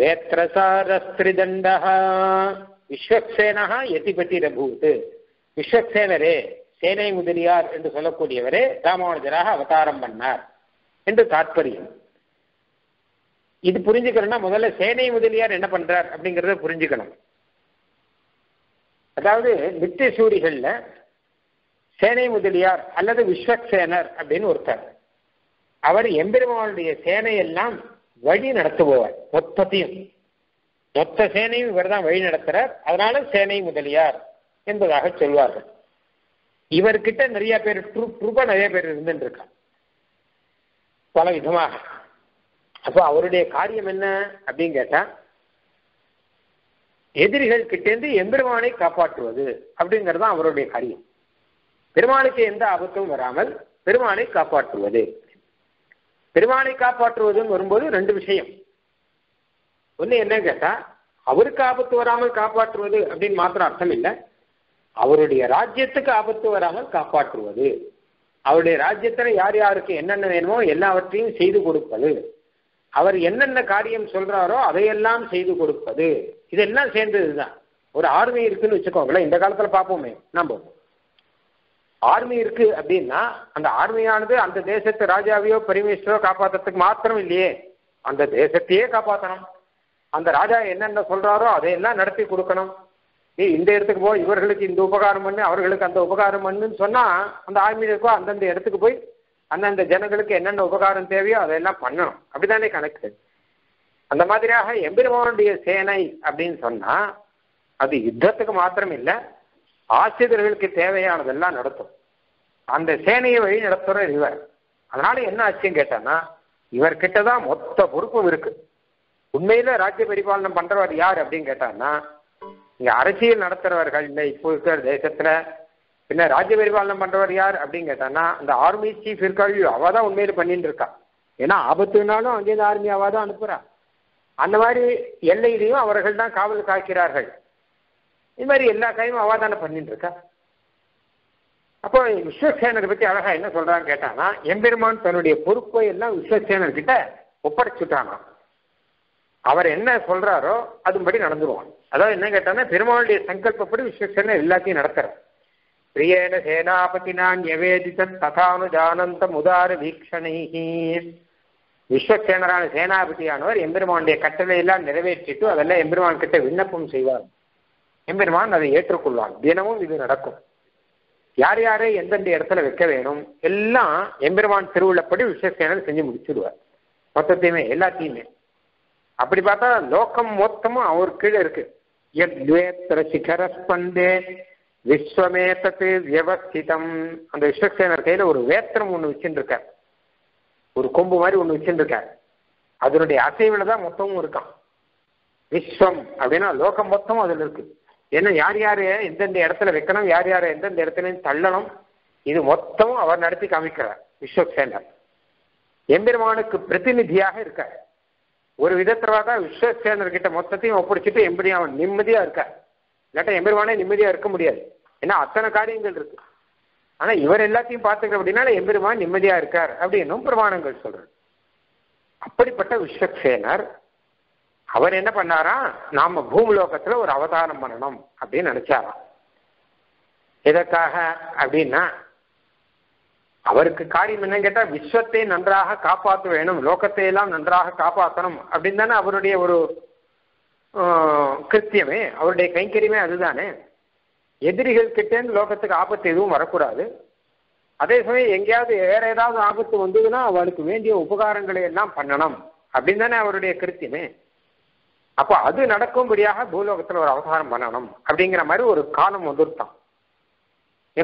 வேத்ரசாரஸ்திரிதண்டஹ. விஸ்வக்சேனஹ யதிபதிரபூத். விஸ்வக்சேனரே, சேனை முதலியார் என்று சொல்லக்கூடியவரே ராமானுஜராக அவதாரம் பண்ணார் என்று தாற்பயம். இது புரிஞ்சுக்கணும்னா முதல்ல சேனை முதலியார் என்ன பண்றார் அப்படிங்கிறத புரிஞ்சுக்கணும். அதாவது நித்திய சூரிகள்ல சேனை முதலியார் அல்லது விஸ்வக்சேனர் அப்படின்னு ஒருத்தர். அவர் எம்பெருமானுடைய சேனையெல்லாம் வழி நடத்துபவர். மொத்தத்தையும் மொத்த சேனையும் இவர் தான் வழி நடத்துறார். அதனால சேனை முதலியார் என்பதாக சொல்வார்கள். இவர்கிட்ட நிறைய பேர் ட்ரூப் ட்ரூப்பா நிறைய பேர் இருந்துட்டு இருக்கா பல விதமாக. அப்போ அவருடைய காரியம் என்ன அப்படின்னு கேட்டா எதிரிகள் கிட்டேந்து எம்பெருமானை காப்பாற்றுவது அப்படிங்கிறது தான் அவருடைய காரியம். பெருமானுக்கு எந்த ஆபத்தும் வராமல் பெருமானை காப்பாற்றுவது. பெருமானை காப்பாற்றுவதுன்னு வரும்போது ரெண்டு விஷயம். ஒண்ணு என்னன்னு கேட்டா அவருக்கு ஆபத்து வராமல் காப்பாற்றுவது அப்படின்னு மாத்திரம் அர்த்தம் இல்லை, அவருடைய ராஜ்யத்துக்கு ஆபத்து வராமல் காப்பாற்றுவது. அவருடைய ராஜ்யத்துல யார் யாருக்கு என்னென்ன வேணுமோ எல்லாவற்றையும் செய்து கொடுப்பது. அவர் என்னென்ன காரியம் சொல்றாரோ அதையெல்லாம் செய்து கொடுப்பது. இதெல்லாம் சேர்ந்ததுதான் ஒரு ஆர்மி இருக்குன்னு வச்சுக்கோங்களேன். இந்த காலத்துல பார்ப்போமே, நம்ம ஆர்மி இருக்கு அப்படின்னா அந்த ஆர்மியானது அந்த தேசத்து ராஜாவையோ பிரைமினிஸ்டரோ காப்பாற்றுறதுக்கு மாத்திரம் இல்லையே, அந்த தேசத்தையே காப்பாற்றணும். அந்த ராஜா என்னென்ன சொல்றாரோ அதையெல்லாம் நடத்தி கொடுக்கணும். நீ இந்த இடத்துக்கு போய் இவர்களுக்கு இந்த உபகாரம் பண்ணு, அவர்களுக்கு அந்த உபகாரம் பண்ணுன்னு சொன்னா அந்த ஆர்மியினருக்கோ அந்தந்த இடத்துக்கு போய் அந்தந்த ஜனங்களுக்கு என்னென்ன உபகாரம் தேவையோ அதையெல்லாம் பண்ணணும். அப்படித்தானே கணக்கு. அந்த மாதிரியாக எம்பெருமானுடைய சேனை அப்படின்னு சொன்னா அது யுத்தத்துக்கு மாத்திரம் இல்லை, ஆசிரியர்களுக்கு தேவையானதெல்லாம் நடத்தும். அந்த சேனையை வழி நடத்துற இவர். அதனால என்ன ஆச்சுன்னு கேட்டான்னா, இவர்கிட்டதான் மொத்த பொறுப்பும் இருக்கு. உண்மையில ராஜ்ய பரிபாலனம் பண்றவர் யார் அப்படின்னு கேட்டான்னா, இங்க அரசியல் நடத்துறவர்கள் இல்லை இப்போ இருக்கிற தேசத்துல. பின்ன ராஜ்ய பரிபாலனம் பண்றவர் யார் அப்படின்னு கேட்டான்னா, அந்த ஆர்மி சீஃப் இருக்காள், அவதான் உண்மையில பண்ணிட்டு இருக்கா. ஏன்னா ஆபத்துனாலும் அங்கேருந்து ஆர்மி அவாதான் அனுப்புறா. அந்த மாதிரி எல்லையிலையும் அவர்கள் தான் காவல் காக்கிறார்கள். இது மாதிரி எல்லா கையும் அவாதான பண்ணிட்டு இருக்கா. அப்போ விஸ்வசேனரை பத்தி அழகா என்ன சொல்றான்னு கேட்டானா, எம்பெருமான் தன்னுடைய பொறுப்பை எல்லாம் விஸ்வசேனர்கிட்ட ஒப்படைச்சுட்டானா, அவர் என்ன சொல்றாரோ அதுபடி நடந்துருவான். அதாவது என்ன கேட்டானா, பெருமாளுடைய சங்கல்பப்படி விஸ்வசேனர் எல்லாத்தையும் நடத்துறார். பிரியேன சேனாபதி நான் எவேதித ததானு ஜானந்த முதார வீக்ஷணை. விஸ்வசேனரான சேனாபதியானவர் எம்பெருமானுடைய கட்டளை எல்லாம் நிறைவேற்றிட்டு அதெல்லாம் எம்பெருமான் கிட்ட விண்ணப்பம் செய்வார். எம்பெருமான் அதை ஏற்றுக்கொள்வான். தினமும் இது நடக்கும். யார் யாரை எந்தெந்த இடத்துல வைக்க வேணும் எல்லாம் எம்பெருமான் திருவிழப்படி விஸ்வசேனர் செஞ்சு முடிச்சுடுவார். மொத்தத்தையுமே எல்லாத்தையுமே அப்படி பார்த்தா லோகம் மொத்தமும் அவர் கீழே இருக்கு. விஸ்வமேதத்து வியவஸ்திதம். அந்த விஸ்வசேனர் கையில ஒரு வேத்திரம் ஒண்ணு வச்சுட்டு இருக்கார், ஒரு கொம்பு மாதிரி ஒண்ணு வச்சுட்டு இருக்கார். அதனுடைய அசைவுல தான் மொத்தமும் இருக்கான். விஸ்வம் அப்படின்னா லோகம் மொத்தமும் அதுல இருக்கு. ஏன்னா யார் யார் எந்தெந்த இடத்துல வைக்கணும், யார் யாரை எந்தெந்த இடத்துலையும் தள்ளணும், இது மொத்தமும் அவர் நடத்தி காமிக்கிறார் விஸ்வசேனர். எம்பெருமானுக்கு பிரதிநிதியாக இருக்கார். ஒரு விதத்துல தான் விஸ்வசேனர் கிட்ட மொத்தத்தையும் ஒப்படைச்சிட்டு எம்பெருமான் அவன் நிம்மதியா இருக்கார். இல்லாட்டா எம்பெருமானே நிம்மதியா இருக்க முடியாது. ஏன்னா அத்தனை காரியங்கள் இருக்கு. ஆனா இவர் எல்லாத்தையும் பார்த்துக்கிற அப்படின்னால எம்பெருமான் நிம்மதியா இருக்கார் அப்படின்னும் பிரமாணங்கள் சொல்றாரு. அப்படிப்பட்ட விஸ்வசேனர் அவர் என்ன பண்ணாரா, நாம பூமிலோகத்துல ஒரு அவதாரம் பண்ணணும் அப்படின்னு நினைச்சாராம். எதற்காக அப்படின்னா, அவருக்கு காரியம் என்னன்னு கேட்டா, விஸ்வத்தை நன்றாக காப்பாற்ற வேணும், லோகத்தை எல்லாம் நன்றாக காப்பாற்றணும் அப்படின்னு தானே அவருடைய ஒரு கிருத்தியமே, அவருடைய கைங்கரியமே அதுதானே. எதிரிகள் கிட்டேன்னு லோகத்துக்கு ஆபத்து எதுவும் வரக்கூடாது. அதே சமயம் எங்கேயாவது வேற ஏதாவது ஆபத்து வந்ததுன்னா அவளுக்கு வேண்டிய உபகாரங்களை எல்லாம் பண்ணணும் அப்படின்னு தானே அவருடைய கிருத்தியமே. அப்போ அது நடக்கும்படியாக பூலோகத்துல ஒரு அவதாரம் பண்ணணும் அப்படிங்கிற மாதிரி ஒரு காலம் வந்துருத்தான்.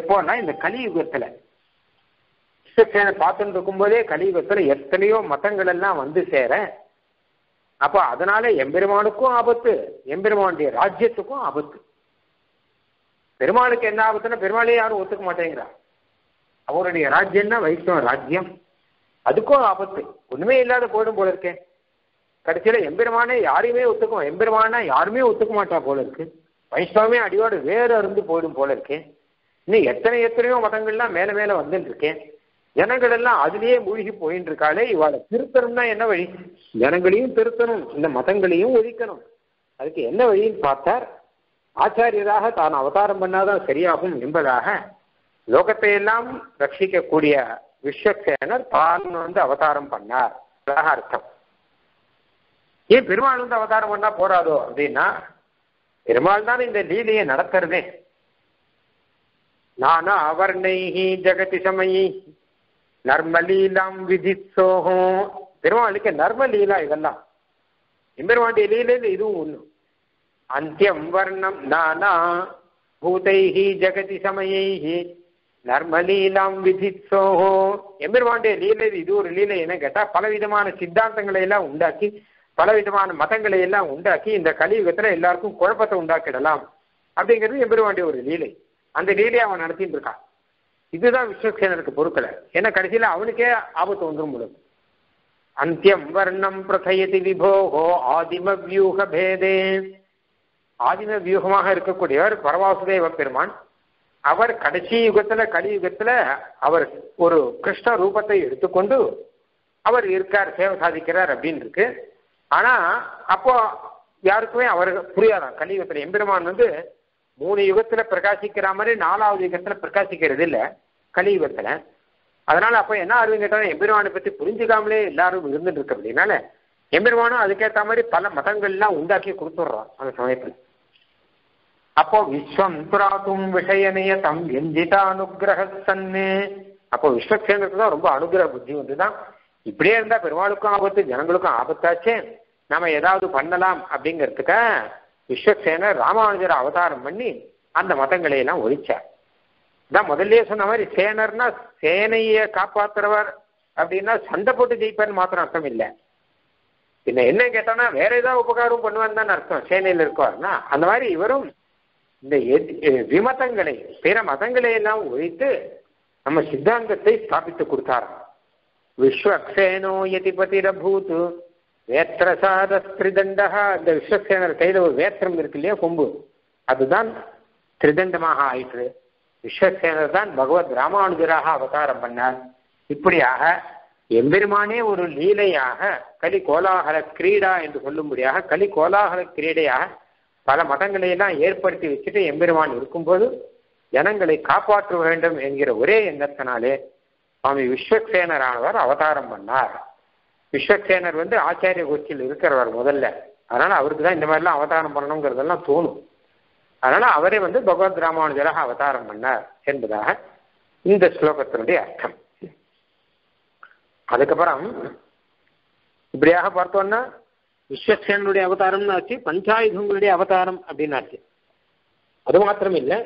எப்போன்னா இந்த கலியுகத்துல பார்த்துட்டு இருக்கும்போதே கலியுகத்துல எத்தனையோ மதங்கள் எல்லாம் வந்து சேர, அப்போ அதனால எம்பெருமானுக்கும் ஆபத்து, எம்பெருமானுடைய ராஜ்யத்துக்கும் ஆபத்து. பெருமாளுக்கு என்ன ஆபத்துன்னா, பெருமாளையே யாரும் ஒத்துக்க மாட்டேங்கிறார். அவருடைய ராஜ்யம் தான் வைஷ்ணவ ராஜ்யம், அதுக்கும் ஆபத்து. ஒண்ணுமே இல்லாத போயிடும் போல இருக்கேன். கடைசியில எம்பெருமானே யாரையுமே ஒத்துக்கும், எம்பெருமானா யாருமே ஒத்துக்க மாட்டா போல இருக்கு. வைஷ்ணவமே அடியோடு வேறு அருந்து போயிடும் போல இருக்கேன். இன்னும் எத்தனை எத்தனையோ மதங்கள்லாம் மேல மேல வந்துட்டு இருக்கேன். ஜனங்கள் எல்லாம் அதுலேயே மூழ்கி போயின்னு இருக்காளே, இவாளை திருத்தணும்னா என்ன வழி? ஜனங்களையும் திருத்தணும், இந்த மதங்களையும் ஒழிக்கணும். அதுக்கு என்ன வழின்னு பார்த்தார். ஆச்சாரியராக தான் அவதாரம் பண்ணாதான் சரியாகும் என்பதாக லோகத்தை எல்லாம் ரட்சிக்கக்கூடிய விஸ்வசேனர் தான் வந்து அவதாரம் பண்ணார். அர்த்தம் ஏன் பெருமாள் வந்து அவதாரம் பண்ணா போறாதோ அப்படின்னா, பெருமாள் தான் இந்த லீலையை நடக்கிறதே. நானா அவர்ணைஹி ஜகதி சமயி நர்மலீலாம் விதிசோகோ. பெருமாளுக்கு நர்ம லீலா இதெல்லாம். எம்பெருமாண்டிய லீலையில இதுவும் ஒண்ணு. அந்தியம் வர்ணம் நானா பூதைஹி ஜகதி சமயி நர்மலீலாம் விதிசோகோ. எம்பெருமாண்டிய லீலையில் இது ஒரு லீலை என்ன கேட்டா, பலவிதமான சித்தாந்தங்களை எல்லாம் உண்டாக்கி, பலவிதமான மதங்களை எல்லாம் உண்டாக்கி, இந்த கலியுகத்துல எல்லாருக்கும் குழப்பத்தை உண்டாக்கிடலாம் அப்படிங்கிறது எம்பெருமாண்டிய ஒரு லீலை. அந்த லீலையை அவன் நடத்திட்டு இருக்கான். இதுதான் விஸ்வசேனருக்கு பொறுக்கல. ஏன்னா கடைசியில அவனுக்கே ஆபத்து வந்துடும் போது. அந்தியம் வர்ணம் பிரதயதி விபோகோ ஆதிம வியூக பேதே. ஆதிம வியூகமாக இருக்கக்கூடியவர் பரவாசுதேவ பெருமான். அவர் கடைசி யுகத்துல, கலியுகத்துல அவர் ஒரு கிருஷ்ண ரூபத்தை எடுத்துக்கொண்டு அவர் இருக்கார், சேவை சாதிக்கிறார் அப்படின்னு இருக்கு. ஆனா அப்போ யாருக்குமே அவர் புரியாதான். கலியுகத்துல எம்பெருமான் வந்து மூணு யுகத்துல பிரகாசிக்கிற மாதிரி நாலாவது யுகத்துல பிரகாசிக்கிறது இல்லை கலியுகத்துல. அதனால அப்ப என்ன ஆகுதுன்னு கேட்டாலும், எம்பெருமானை பத்தி புரிஞ்சுக்காமலே எல்லாரும் இருந்துட்டு இருக்க அப்படின்னால எம்பெருமானும் அதுக்கேற்ற மாதிரி பல மதங்கள்லாம் உண்டாக்கி கொடுத்துடுறான் அந்த சமயத்துல. அப்போ விஸ்வம் துராதும் விஷயனைய தம் எஞ்சிதா அனுகிரக சன்னு. அப்போ விஸ்வசேனருக்கு தான் ரொம்ப அனுகிரக புத்தி வந்துதான். இப்படியே இருந்தா பெருமாளுக்கும் ஆபத்து, ஜனங்களுக்கும் ஆபத்தாச்சே. नाम एदावदु पन्नलाम अप्पडिंगरदुक्कु विश्वसेना रामानुजर अवतारम पन्नी अंद मतंगळे एल्लाम ओलिच्चार अदा मोदल्लैये सोन्ना मारी सेनर्ना सेनैये कापात्तरवर अप्पडिना संडै पोट्टु जैप्पार मात्र अर्थम इल्लै पिन्न एन्न केट्टाना वेर एदावदु उपकारम पण्णुवान तान अर्थम सेनैयिल इरुक्कारना अंद मारी इवरुम इंद विमतंगळे पिर मतंगळे एल्लाम ओलित्तु नम्म सिद्धांतत्तै स्थापित्तु कोडुत्तार विश्वक्सेनो यतिपतिरभूत् वेत्रसादस्त्रिदण्डः अंद विश्वक्सेनर कैयिल ओरु वेत्रम इरुक्कु इल्लैया कोम्बु अदुदान त्रिदण्डमाग आयिट्टु विश्वसेनर தான் பகவத் ராமானுஜராக அவதாரம் பண்ணார். இப்படியாக எம்பெருமானே ஒரு லீலையாக கலி கோலாகல கிரீடா என்று சொல்லும்படியாக கலி கோலாகல கிரீடையாக பல மதங்களை எல்லாம் ஏற்படுத்தி வச்சுட்டு எம்பெருமான் இருக்கும்போது ஜனங்களை காப்பாற்ற வேண்டும் என்கிற ஒரே எண்ணத்தினாலே சுவாமி விஸ்வக்சேனரானவர் அவதாரம் பண்ணார். விஸ்வக்சேனர் வந்து ஆச்சாரிய கோஷ்டியில் இருக்கிறவர் முதல்ல, அதனால அவருக்கு தான் இந்த மாதிரிலாம் அவதாரம் பண்ணணுங்கிறதெல்லாம் தோணும். அதனால அவரே வந்து பகவத் ராமானுஜராக அவதாரம் பண்ணார் என்பதாக இந்த ஸ்லோகத்தினுடைய அர்த்தம். அதுக்கப்புறம் இப்படியாக பார்த்தோம்னா விஸ்வக்சேனனுடைய அவதாரம்னு ஆச்சு, பஞ்சாயுதங்களுடைய அவதாரம் அப்படின்னாச்சு. அது மாத்திரம் இல்லை,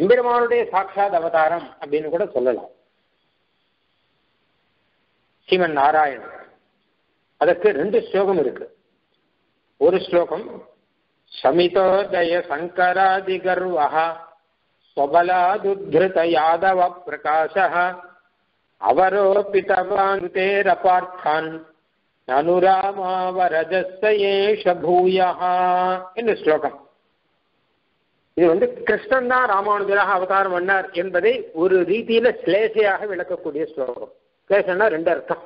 எம்பெருமானுடைய சாட்சாத் அவதாரம் அப்படின்னு கூட சொல்லலாம். ஸ்ரீமன் நாராயணன் அதற்கு ரெண்டு ஸ்லோகம் இருக்கு. ஒரு ஸ்லோகம் शमितोदय शंकरादिगर्वः स्वबलादुद्धृत यादव प्रकाशः अवरोपितवानुतेर पार्थान् ननुरामावरजस्येष भूयः इन श्लोकम् இது வந்து கிருஷ்ணன் தான் ராமானுஜராக அவதாரம் பண்ணார் என்பதை ஒரு ரீதியில ஸ்லேஷையாக விளக்கக்கூடிய ஸ்லோகம். ஸ்லேஷன்னா ரெண்டு அர்த்தம்.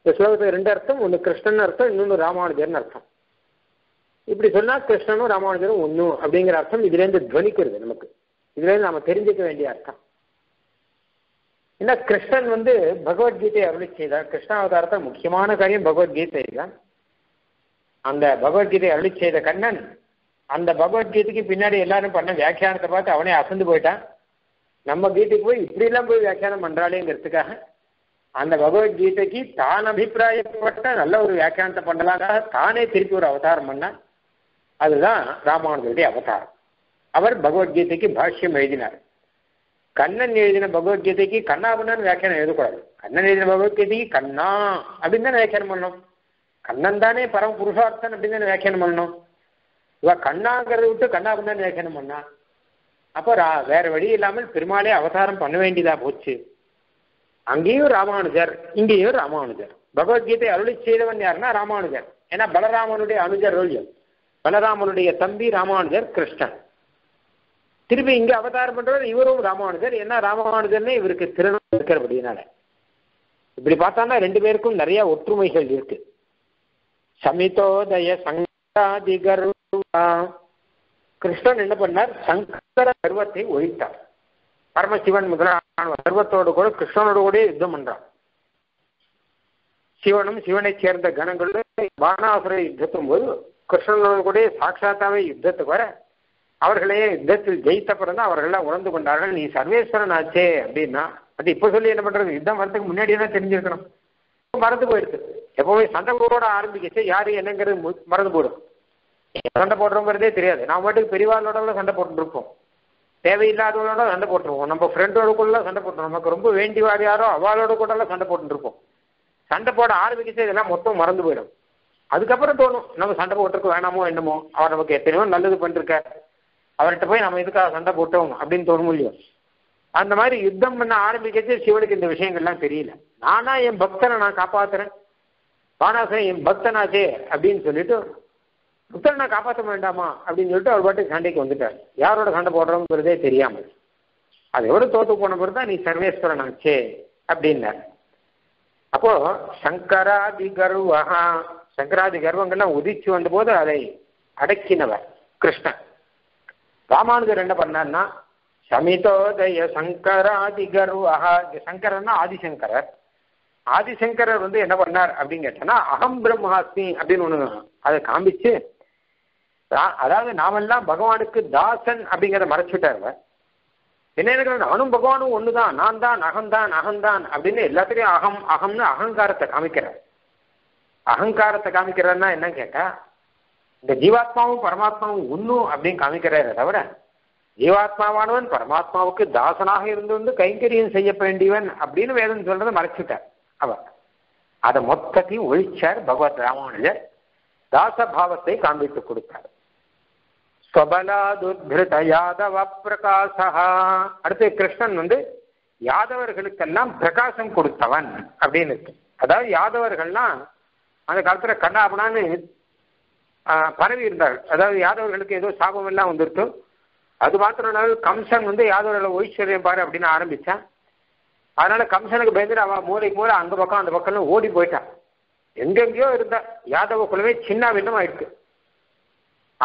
இந்த ஸ்லோகத்துக்கு ரெண்டு அர்த்தம், ஒன்று கிருஷ்ணன் அர்த்தம், இன்னொன்று ராமானுஜர்னு அர்த்தம். இப்படி சொன்னா கிருஷ்ணனும் ராமானுஜரும் ஒண்ணு அப்படிங்கிற அர்த்தம் இதுல இருந்து துவனிக்கிறது. நமக்கு இதுல இருந்து நாம தெரிஞ்சுக்க வேண்டிய அர்த்தம் என்ன, கிருஷ்ணன் வந்து பகவத்கீதையை அருளி செய்தார். கிருஷ்ணாவதாரத்தை முக்கியமான காரியம் பகவத்கீதை தான். அந்த பகவத்கீதையை அருளி செய்த கண்ணன் அந்த பகவத்கீதைக்கு பின்னாடி எல்லாரும் பண்ண வியாக்கியானத்தை பார்த்து அவனே அசந்து போயிட்டான். நம்ம கீதைக்கு போய் இப்படி எல்லாம் போய் வியாக்கியானம் பண்றாளேங்கிறதுக்காக அந்த பகவத்கீதைக்கு தான் அபிப்பிராயப்பட்ட நல்ல ஒரு வியாக்கியானத்தை பண்ணலாங்காக தானே திருப்பி ஒரு அவதாரம் பண்ணான். அதுதான் ராமானுஜருடைய அவதாரம். அவர் பகவத்கீதைக்கு பாஷ்யம் எழுதினார். கண்ணன் எழுதின பகவத்கீதைக்கு கண்ணாபுன்னு வியாக்கியானம் எழுதக்கூடாது. கண்ணன் எழுதின பகவத்கீதைக்கு கண்ணா அப்படின்னு தானே வியாக்கியானம் பண்ணணும். கண்ணன் தானே பரம புருஷார்த்தன் அப்படின்னு தானே வியாக்கியானம் பண்ணணும். இவ கண்ணாங்கிறத விட்டு கண்ணாபுன்னு வியாக்கியானம் பண்ணா அப்போ வேற வழி இல்லாமல் பெருமாளே அவதாரம் பண்ண வேண்டியதா போச்சு. அங்கேயும் ராமானுஜர், இங்கேயும் ராமானுஜர். பகவத்கீதை அருளி செய்தவன் யாருன்னா ராமானுஜர். ஏன்னா பலராமனுடைய அனுஜர் அருளியம், பலராமனுடைய தம்பி ராமானுஜர் கிருஷ்ணன். திருப்பி இங்க அவதாரம் பண்றவர் இவரும் ராமானுஜர். ஏன்னா ராமானுஜர்னே இவருக்கு திருநாள் இருக்கிறபடினால இப்படி பார்த்தோம்னா ரெண்டு பேருக்கும் நிறைய ஒற்றுமைகள் இருக்கு. சமிதோதய சங்கராதி கர்வா, கிருஷ்ணன் என்ன பண்ணார், சங்கர கர்வத்தை ஒழித்தார். பரமசிவன் முதலான கர்வத்தோடு கூட கிருஷ்ணனோடு கூட யுத்தம் பண்றான். சிவனும் சிவனை சேர்ந்த கணங்களும் பானாசுரை யுத்தத்தும் போது கிருஷ்ணனோடு கூட சாட்சாத்தாவே யுத்தத்துக்கு வர அவர்களையே யுத்தத்தில் ஜெயித்த பிறந்தா அவர்களெல்லாம் உணர்ந்து கொண்டார்கள், நீ சர்வேஸ்வரன் ஆச்சே அப்படின்னா. அது இப்போ சொல்லி என்ன பண்றது, யுத்தம் வரதுக்கு முன்னாடியே தான் தெரிஞ்சிருக்கணும். மறந்து போயிடுது. எப்பவுமே சண்டை போட ஆரம்பிக்கிச்சு யாரு என்னங்கிறது மறந்து போடும். சண்டை போடுறோங்கிறதே தெரியாது. நான் மட்டும் பெரியவாளோட சண்டை போட்டுருப்போம், தேவையில்லாதவளோட சண்டை போட்டுருவோம், நம்ம ஃப்ரெண்டோட கூட சண்டை போட்டுருவோம், நமக்கு ரொம்ப வேண்டிவார் யாரோ அவளோட கூட எல்லாம் சண்டை போட்டுருப்போம். சண்டை போட ஆரம்பிக்கிச்சு இதெல்லாம் மொத்தம் மறந்து போயிடும். அதுக்கப்புறம் தோணும் நம்ம சண்டை போட்டிருக்க வேணாமோ என்னமோ, அவர் நமக்கு எத்தனையோ நல்லது பண்ணிருக்க, அவர்கிட்ட போய் நம்ம எதுக்காக சண்டை போட்டோம் அப்படின்னு தோணும் இல்லையோ. அந்த மாதிரி யுத்தம் பண்ண ஆரம்பிக்கச்சு சிவனுக்கு இந்த விஷயங்கள்லாம் தெரியல. நானா என் பக்தனை நான் காப்பாத்துறேன், பானாசன் என் பக்தனாச்சே அப்படின்னு சொல்லிட்டு புத்தனை நான் காப்பாற்ற வேண்டாமா அப்படின்னு சொல்லிட்டு அவர் பாட்டுக்கு சண்டைக்கு வந்துட்டார். யாரோட சண்டை போடுறோங்கிறதே தெரியாமல். அது எவ்வளோ தோத்து போன பிறகு தான் நீ சர்வேஸ்வரன் ஆச்சே அப்படின்னார். அப்போ சங்கராதி கர்வஹா, சங்கராதி கர்வங்கள்லாம் உதிச்சு வந்தபோது அதை அடக்கினவர் கிருஷ்ணன். ராமானுஜர் என்ன பண்ணார்னா சமிதோதய சங்கராதி கர்வஹா, சங்கரன்னா ஆதிசங்கரர். ஆதிசங்கரர் வந்து என்ன பண்ணார் அப்படின்னு கேட்டோன்னா அகம் பிரம்மாஸ்மி அப்படின்னு ஒண்ணு அதை காமிச்சு, அதாவது நாமெல்லாம் பகவானுக்கு தாசன் அப்படிங்கிறத மறைச்சுட்டார். என்ன எனக்கு நானும் பகவானும் ஒண்ணுதான், நான் தான் அகம்தான் அகம்தான் அப்படின்னு எல்லாத்திலையும் அகம் அகம்னு அகங்காரத்தை காமிக்கிறார். அகங்காரத்தை காமிக்கிறதுன்னா என்ன கேட்டா, இந்த ஜீவாத்மாவும் பரமாத்மாவும் ஒன்னும் அப்படின்னு காமிக்கிறார தவிர, ஜீவாத்மாவானவன் பரமாத்மாவுக்கு தாசனாக இருந்து வந்து கைங்கரியம் செய்ய வேண்டியவன் அப்படின்னு வேதம் சொல்றதை மறைச்சுட்டார். அவர் அதை மொத்தத்தையும் ஒழிச்சார். பகவத் ராமானுஜர் தாசபாவத்தை காண்பித்து கொடுத்தார். அடுத்து கிருஷ்ணன் வந்து யாதவர்களுக்கெல்லாம் பிரகாசம் கொடுத்தவன் அப்படின்னு இருக்கு. அதாவது யாதவர்கள்லாம் அந்த காலத்துல கண்ணாபுனான்னு பரவி இருந்தார்கள். அதாவது யாதவர்களுக்கு ஏதோ சாபம் எல்லாம் வந்துருக்கு. அது மாத்திரம் இல்லாமல் கம்சன் வந்து யாதவர்களை ஐஸ்வர்யம் பாரு அப்படின்னு ஆரம்பிச்சான். அதனால கம்சனுக்கு பயந்துட்டு அவன் மூளைக்கு மூளை அந்த பக்கம் அந்த பக்கம் ஓடி போயிட்டான். எங்கெங்கயோ இருந்த யாதவ குலமே சின்ன விண்ணம் ஆயிடுச்சு.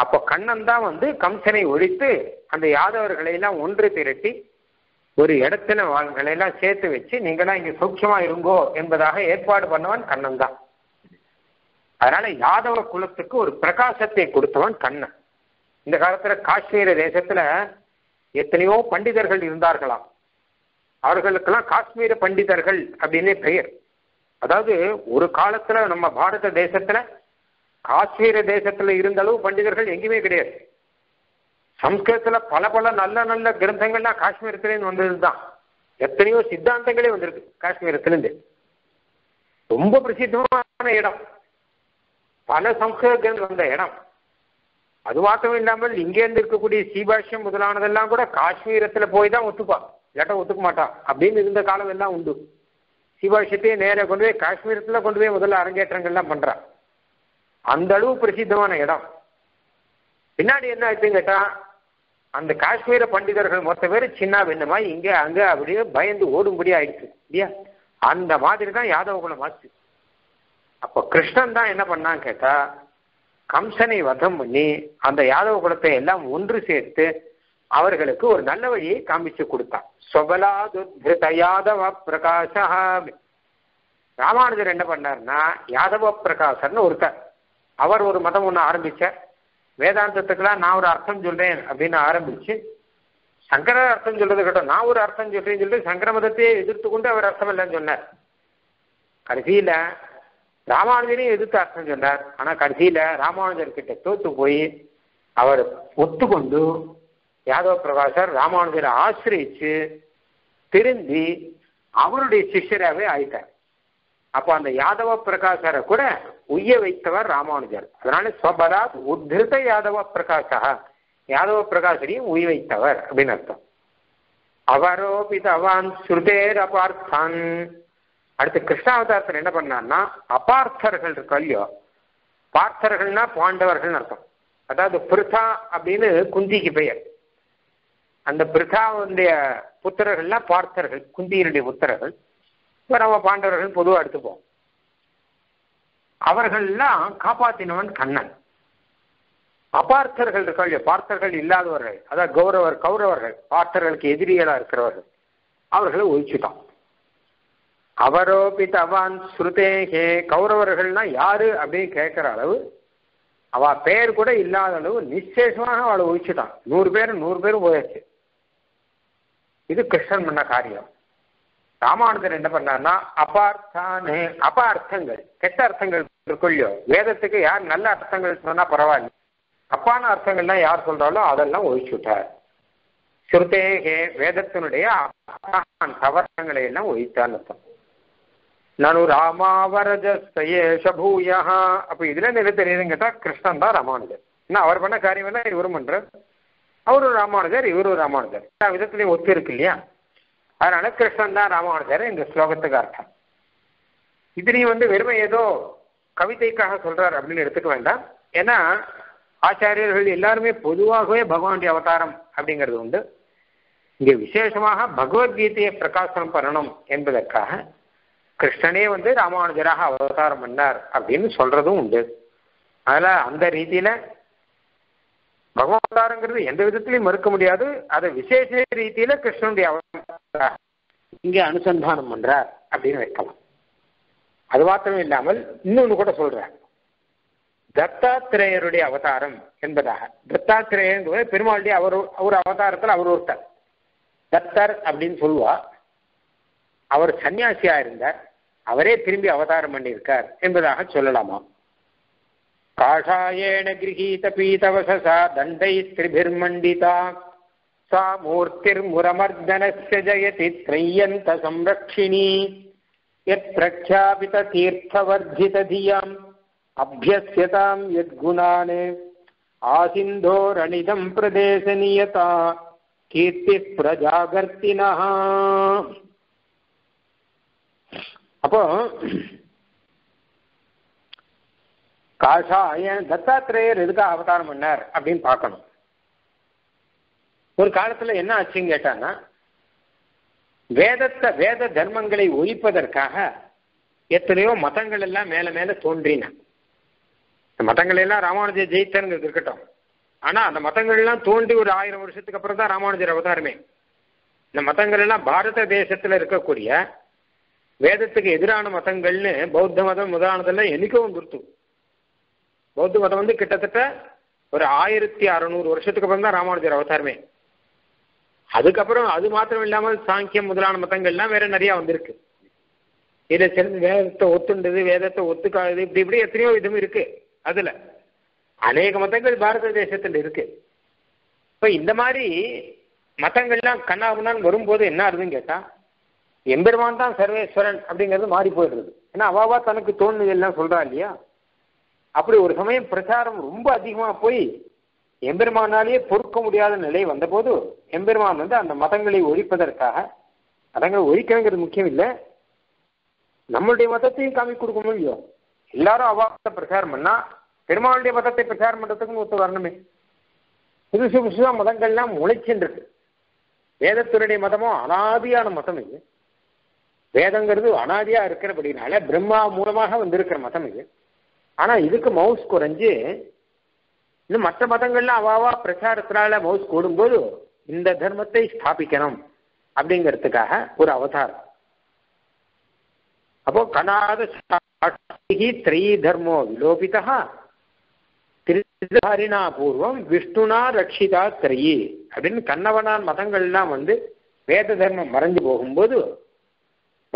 அப்போ கண்ணன் தான் வந்து கம்சனை ஒழித்து அந்த யாதவர்களை எல்லாம் ஒன்று திரட்டி ஒரு இடத்துல அவங்களை எல்லாம் சேர்த்து வச்சு நீங்களாம் இங்க சூட்சமா இருங்கோ என்பதாக ஏற்பாடு பண்ணவன் கண்ணன் தான். அதனால யாதவ குலத்துக்கு ஒரு பிரகாசத்தை கொடுத்தவன் கண்ணன். இந்த காலத்துல காஷ்மீர தேசத்துல எத்தனையோ பண்டிதர்கள் இருந்தார்களாம். அவர்களுக்கெல்லாம் காஷ்மீர பண்டிதர்கள் அப்படின்னே பெயர். அதாவது ஒரு காலத்துல நம்ம பாரத தேசத்துல காஷ்மீர தேசத்துல இருந்த அளவு பண்டிதர்கள் எங்கேயுமே கிடையாது. சம்ஸ்கிருதத்துல பல பல நல்ல நல்ல கிரந்தங்கள்லாம் காஷ்மீரத்திலேருந்து வந்ததுதான். எத்தனையோ சித்தாந்தங்களே வந்திருக்கு காஷ்மீரத்திலிருந்து. ரொம்ப பிரசித்தமான இடம், பல சம்ஸ்கிருதங்கள் வந்த இடம். அது மாத்திரம் இல்லாமல் இங்கேருந்து இருக்கக்கூடிய சீபாஷ்யம் முதலானதெல்லாம் கூட காஷ்மீரத்துல போய் தான் ஒத்துப்பான், இல்லாட்ட ஒத்துக்க மாட்டான் அப்படின்னு இருந்த காலம் எல்லாம் உண்டு. சீபாஷ்யத்தையே நேராக கொண்டு போய் காஷ்மீரத்துல கொண்டு போய் முதல்ல அரங்கேற்றங்கள்லாம் பண்றான். அந்த அளவு பிரசித்தமான இடம். பின்னாடி என்ன ஆயிடுச்சுன்னு கேட்டா, அந்த காஷ்மீர பண்டிதர்கள் மொத்த பேர் சின்ன பின்னமா இங்க அங்க அப்படியே பயந்து ஓடும்படி ஆயிடுச்சு இல்லையா? அந்த மாதிரி தான் யாதவ குலம் ஆச்சு. அப்போ கிருஷ்ணன் தான் என்ன பண்ணான்னு கேட்டா, கம்சனை வதம் பண்ணி அந்த யாதவ குலத்தை எல்லாம் ஒன்று சேர்த்து அவர்களுக்கு ஒரு நல்ல வழியை காமிச்சு கொடுத்தான். சொபலாதுத்ருத யாதவ பிரகாச. ராமானுஜர் என்ன பண்ணார்னா, யாதவ பிரகாசர்னு ஒருத்தர், அவர் ஒரு மதம் ஒன்று ஆரம்பிச்சார். வேதாந்தத்துக்கெல்லாம் நான் ஒரு அர்த்தம் சொல்றேன் அப்படின்னு ஆரம்பிச்சு சங்கரர் அர்த்தம் சொல்றது கேட்டோம், நான் ஒரு அர்த்தம் சொல்றேன்னு சொல்லிட்டு சங்கர மதத்தையே எதிர்த்து கொண்டு அவர் அர்த்தம் இல்லைன்னு சொன்னார். கடைசியில ராமானுஜனையும் எதிர்த்து அர்த்தம் சொன்னார். ஆனா கடைசியில ராமானுஜர் கிட்ட தோத்து போய் அவர் ஒத்துக்கொண்டு யாதவ பிரகாசர் ராமானுஜரை ஆசிரியிச்சு திருந்தி அவருடைய சிஷ்யராகவே ஆயிட்டார். அப்போ அந்த யாதவ பிரகாசரை கூட உய்ய வைத்தவர் ராமானுஜர். அதனால ஸ்வபராத் உத்ருத யாதவ பிரகாசா, யாதவ பிரகாசரையும் உய் வைத்தவர் அப்படின்னு அர்த்தம். அவரோபிதவான் ஸ்ருதேர் அபார்த்தான். அடுத்து கிருஷ்ணாவதாரத்தில் என்ன பண்ணார்னா, அபார்த்தர்கள் இருக்கல்லையோ, பார்த்தர்கள்னா பாண்டவர்கள்னு அர்த்தம். அதாவது பிருதா அப்படின்னு குந்திக்கு பெயர். அந்த பிருதாவுடைய புத்திரர்கள்னா பார்த்தர்கள், குந்தியினுடைய புத்திரர்கள். இப்போ நம்ம பாண்டவர்கள் பொதுவாக எடுத்துப்போம். அவர்கள்லாம் காப்பாத்தினவன் கண்ணன். அபார்த்தர்கள் இருக்கல்லையோ, பார்த்தர்கள் இல்லாதவர்கள், அதாவது கௌரவர் கௌரவர்கள் பார்த்தர்களுக்கு எதிரிகளாக இருக்கிறவர்கள், அவர்களை ஒழிச்சுட்டான். அவரோபிதவான் ஸ்ருதேகே, கௌரவர்கள்னா யாரு அப்படின்னு கேட்குற அளவு அவ பேர் கூட இல்லாத அளவு நிச்சேஷமாக அவளை ஒழிச்சுட்டான். நூறு பேரும் நூறு பேரும் போயாச்சு. இது கிருஷ்ணன் பண்ண காரியம். ராமானுஜர் என்ன பண்ணார்னா, அபார்த்தானே, அப அர்த்தங்கள், கெட்ட அர்த்தங்கள் கொள்ளியோ, வேதத்துக்கு யார் நல்ல அர்த்தங்கள் சொன்னா பரவாயில்ல, அப்பான அர்த்தங்கள்லாம் யார் சொல்றாலோ அதெல்லாம் ஒழிச்சுட்டார். ஸ்ருதேகே, வேதத்தினுடைய தவறங்களை எல்லாம் ஒழித்தான்னு அர்த்தம். நனு ராமாவரஜஸ்தேஷ பூயா. அப்போ இதுல என்ன தெரியுதுன்னு கேட்டா, கிருஷ்ணன் தான் ராமானுஜர். ஏன்னா அவர் பண்ண காரியம் தான் இவரும் பண்றார். அவரும் ராமானுஜர், இவரும் ராமானுஜர், எல்லா விதத்துலையும் ஒத்து இருக்கு இல்லையா? அதனால கிருஷ்ணன் தான் ராமானுஜர் இந்த ஸ்லோகத்துக்கு அர்த்தம். இதுலையும் வந்து வெறுமை ஏதோ கவிதைக்காக சொல்றார் அப்படின்னு எடுத்துக்க வேண்டாம். ஏன்னா ஆச்சாரியர்கள் எல்லாருமே பொதுவாகவே பகவானுடைய அவதாரம் அப்படிங்கிறது உண்டு. இங்கே விசேஷமாக பகவத்கீதையை பிரகாசனம் பண்ணணும் என்பதற்காக கிருஷ்ணனே வந்து ராமானுஜராக அவதாரம் பண்ணார் அப்படின்னு சொல்றதும் உண்டு. அதில் அந்த ரீதியில பகவத் அவதாரங்கிறது எந்த விதத்திலையும் மறுக்க முடியாது. அதை விசேஷ ரீதியில கிருஷ்ணனுடைய அவதார இங்கே அனுசந்தானம் பண்றார் அப்படின்னு வைக்கலாம். அது மாத்திரம் இல்லாமல் இன்னொன்று கூட சொல்றார், தத்தாத்திரேயருடைய அவதாரம் என்பதாக. தத்தாத்திரேயர் பெருமாளுடைய அவர் ஒரு அவதாரத்தில் அவர் ஒருத்தர் தத்தர் அப்படின்னு சொல்லுவா. அவர் சன்னியாசியா இருந்தார். அவரே திரும்பி அவதாரம் பண்ணியிருக்கார் என்பதாக சொல்லலாமா? காஷாயேன கிரஹீத பீதவசஸா தண்டைஸ்திரிபிர்மண்டிதா सा मूर्तिर्मुरमर्दनस्य जयति त्रय्यन्त संरक्षिणी यत्प्रख्यापिततीर्थवर्धितधियाम् अभ्यस्यतां यद्गुणाने आसिन्धोरणिदं प्रदेशनियता कीर्तिः प्रजागर्तिनः। அப்போ காஷாயன் தத்தாத்ரேயர் எதுக்காக அவதாரம் பண்ணார் அப்படின்னு பார்க்கணும். ஒரு காலத்துல என்ன ஆச்சுன்னு கேட்டான்னா, வேதத்தை வேத தர்மங்களை ஒழிப்பதற்காக எத்தனையோ மதங்கள் எல்லாம் மேல மேல தோன்றின. மதங்கள் எல்லாம் ராமானுஜர் ஜெயித்தனுங்கிறது இருக்கட்டும், ஆனா அந்த மதங்கள் எல்லாம் தோன்றி ஒரு ஆயிரம் வருஷத்துக்கு அப்புறம் தான் ராமானுஜர் அவதாரமே. இந்த மதங்கள் எல்லாம் பாரத தேசத்துல இருக்கக்கூடிய வேதத்துக்கு எதிரான மதங்கள்னு பௌத்த மதம் முதலானதெல்லாம் எனக்கும் கொடுத்து, பௌத்த மதம் வந்து கிட்டத்தட்ட ஒரு ஆயிரத்தி அறுநூறு வருஷத்துக்கு அப்புறம் தான் ராமானுஜர் அவதாரமே. அதுக்கப்புறம் அது மாத்திரம் இல்லாமல் சாங்கியம் முதலான மதங்கள்லாம் வேற நிறைய வந்திருக்கு. இதை சேர்ந்து வேதத்தை ஒத்துண்டது, வேதத்தை ஒத்துக்காது, இப்படி இப்படி எத்தனையோ விதம் இருக்கு. அதுல அநேக மதங்கள் பாரத தேசத்துல இருக்கு. இப்ப இந்த மாதிரி மதங்கள்லாம் கண்ணாபுண்ணான்னு வரும்போது என்ன ஆகுதுன்னு கேட்டா, எம்பெருமான் தான் சர்வேஸ்வரன் அப்படிங்கிறது மாறி போயிடுறது. ஏன்னா அவாவா தனக்கு தோணுது எல்லாம் சொல்றா இல்லையா? அப்படி ஒரு சமயம் பிரச்சாரம் ரொம்ப அதிகமா போய் எம்பெருமானாலேயே பொறுக்க முடியாத நிலை வந்தபோது எம்பெருமான் வந்து அந்த மதங்களை ஒழிப்பதற்காக, மதங்களை ஒழிக்கணுங்கிறது முக்கியம் இல்லை, நம்மளுடைய மதத்தையும் காமி கொடுக்க முடியும். எல்லாரும் அவாத பிரச்சாரம் பண்ணா பெருமாளுடைய மதத்தை பிரச்சாரம் பண்றதுக்குன்னு ஒருத்தர் வரணுமே. புதுசு புதுசா மதங்கள்லாம் முளைச்சின்றது. வேதத்துறையுடைய மதமும் அனாதியான மதம் இது. வேதங்கிறது அனாதியா இருக்கிறபடினால பிரம்மா மூலமாக வந்திருக்கிற மதம் இது. ஆனா இதுக்கு மவுஸ் குறைஞ்சு இன்னும் மற்ற மதங்கள்லாம் அவாவா பிரச்சாரத்தினால மவுஸ் கூடும்போது இந்த தர்மத்தை ஸ்தாபிக்கணும் அப்படிங்கிறதுக்காக ஒரு அவதாரம். அப்போ கணாத த்ரீ தர்மோ விலோபிதா திரிதாரிணா பூர்வம் விஷ்ணுனா ரட்சிதா திரையி அப்படின்னு கண்ணவனான் மதங்கள்லாம் வந்து வேத தர்மம் மறைஞ்சு போகும்போது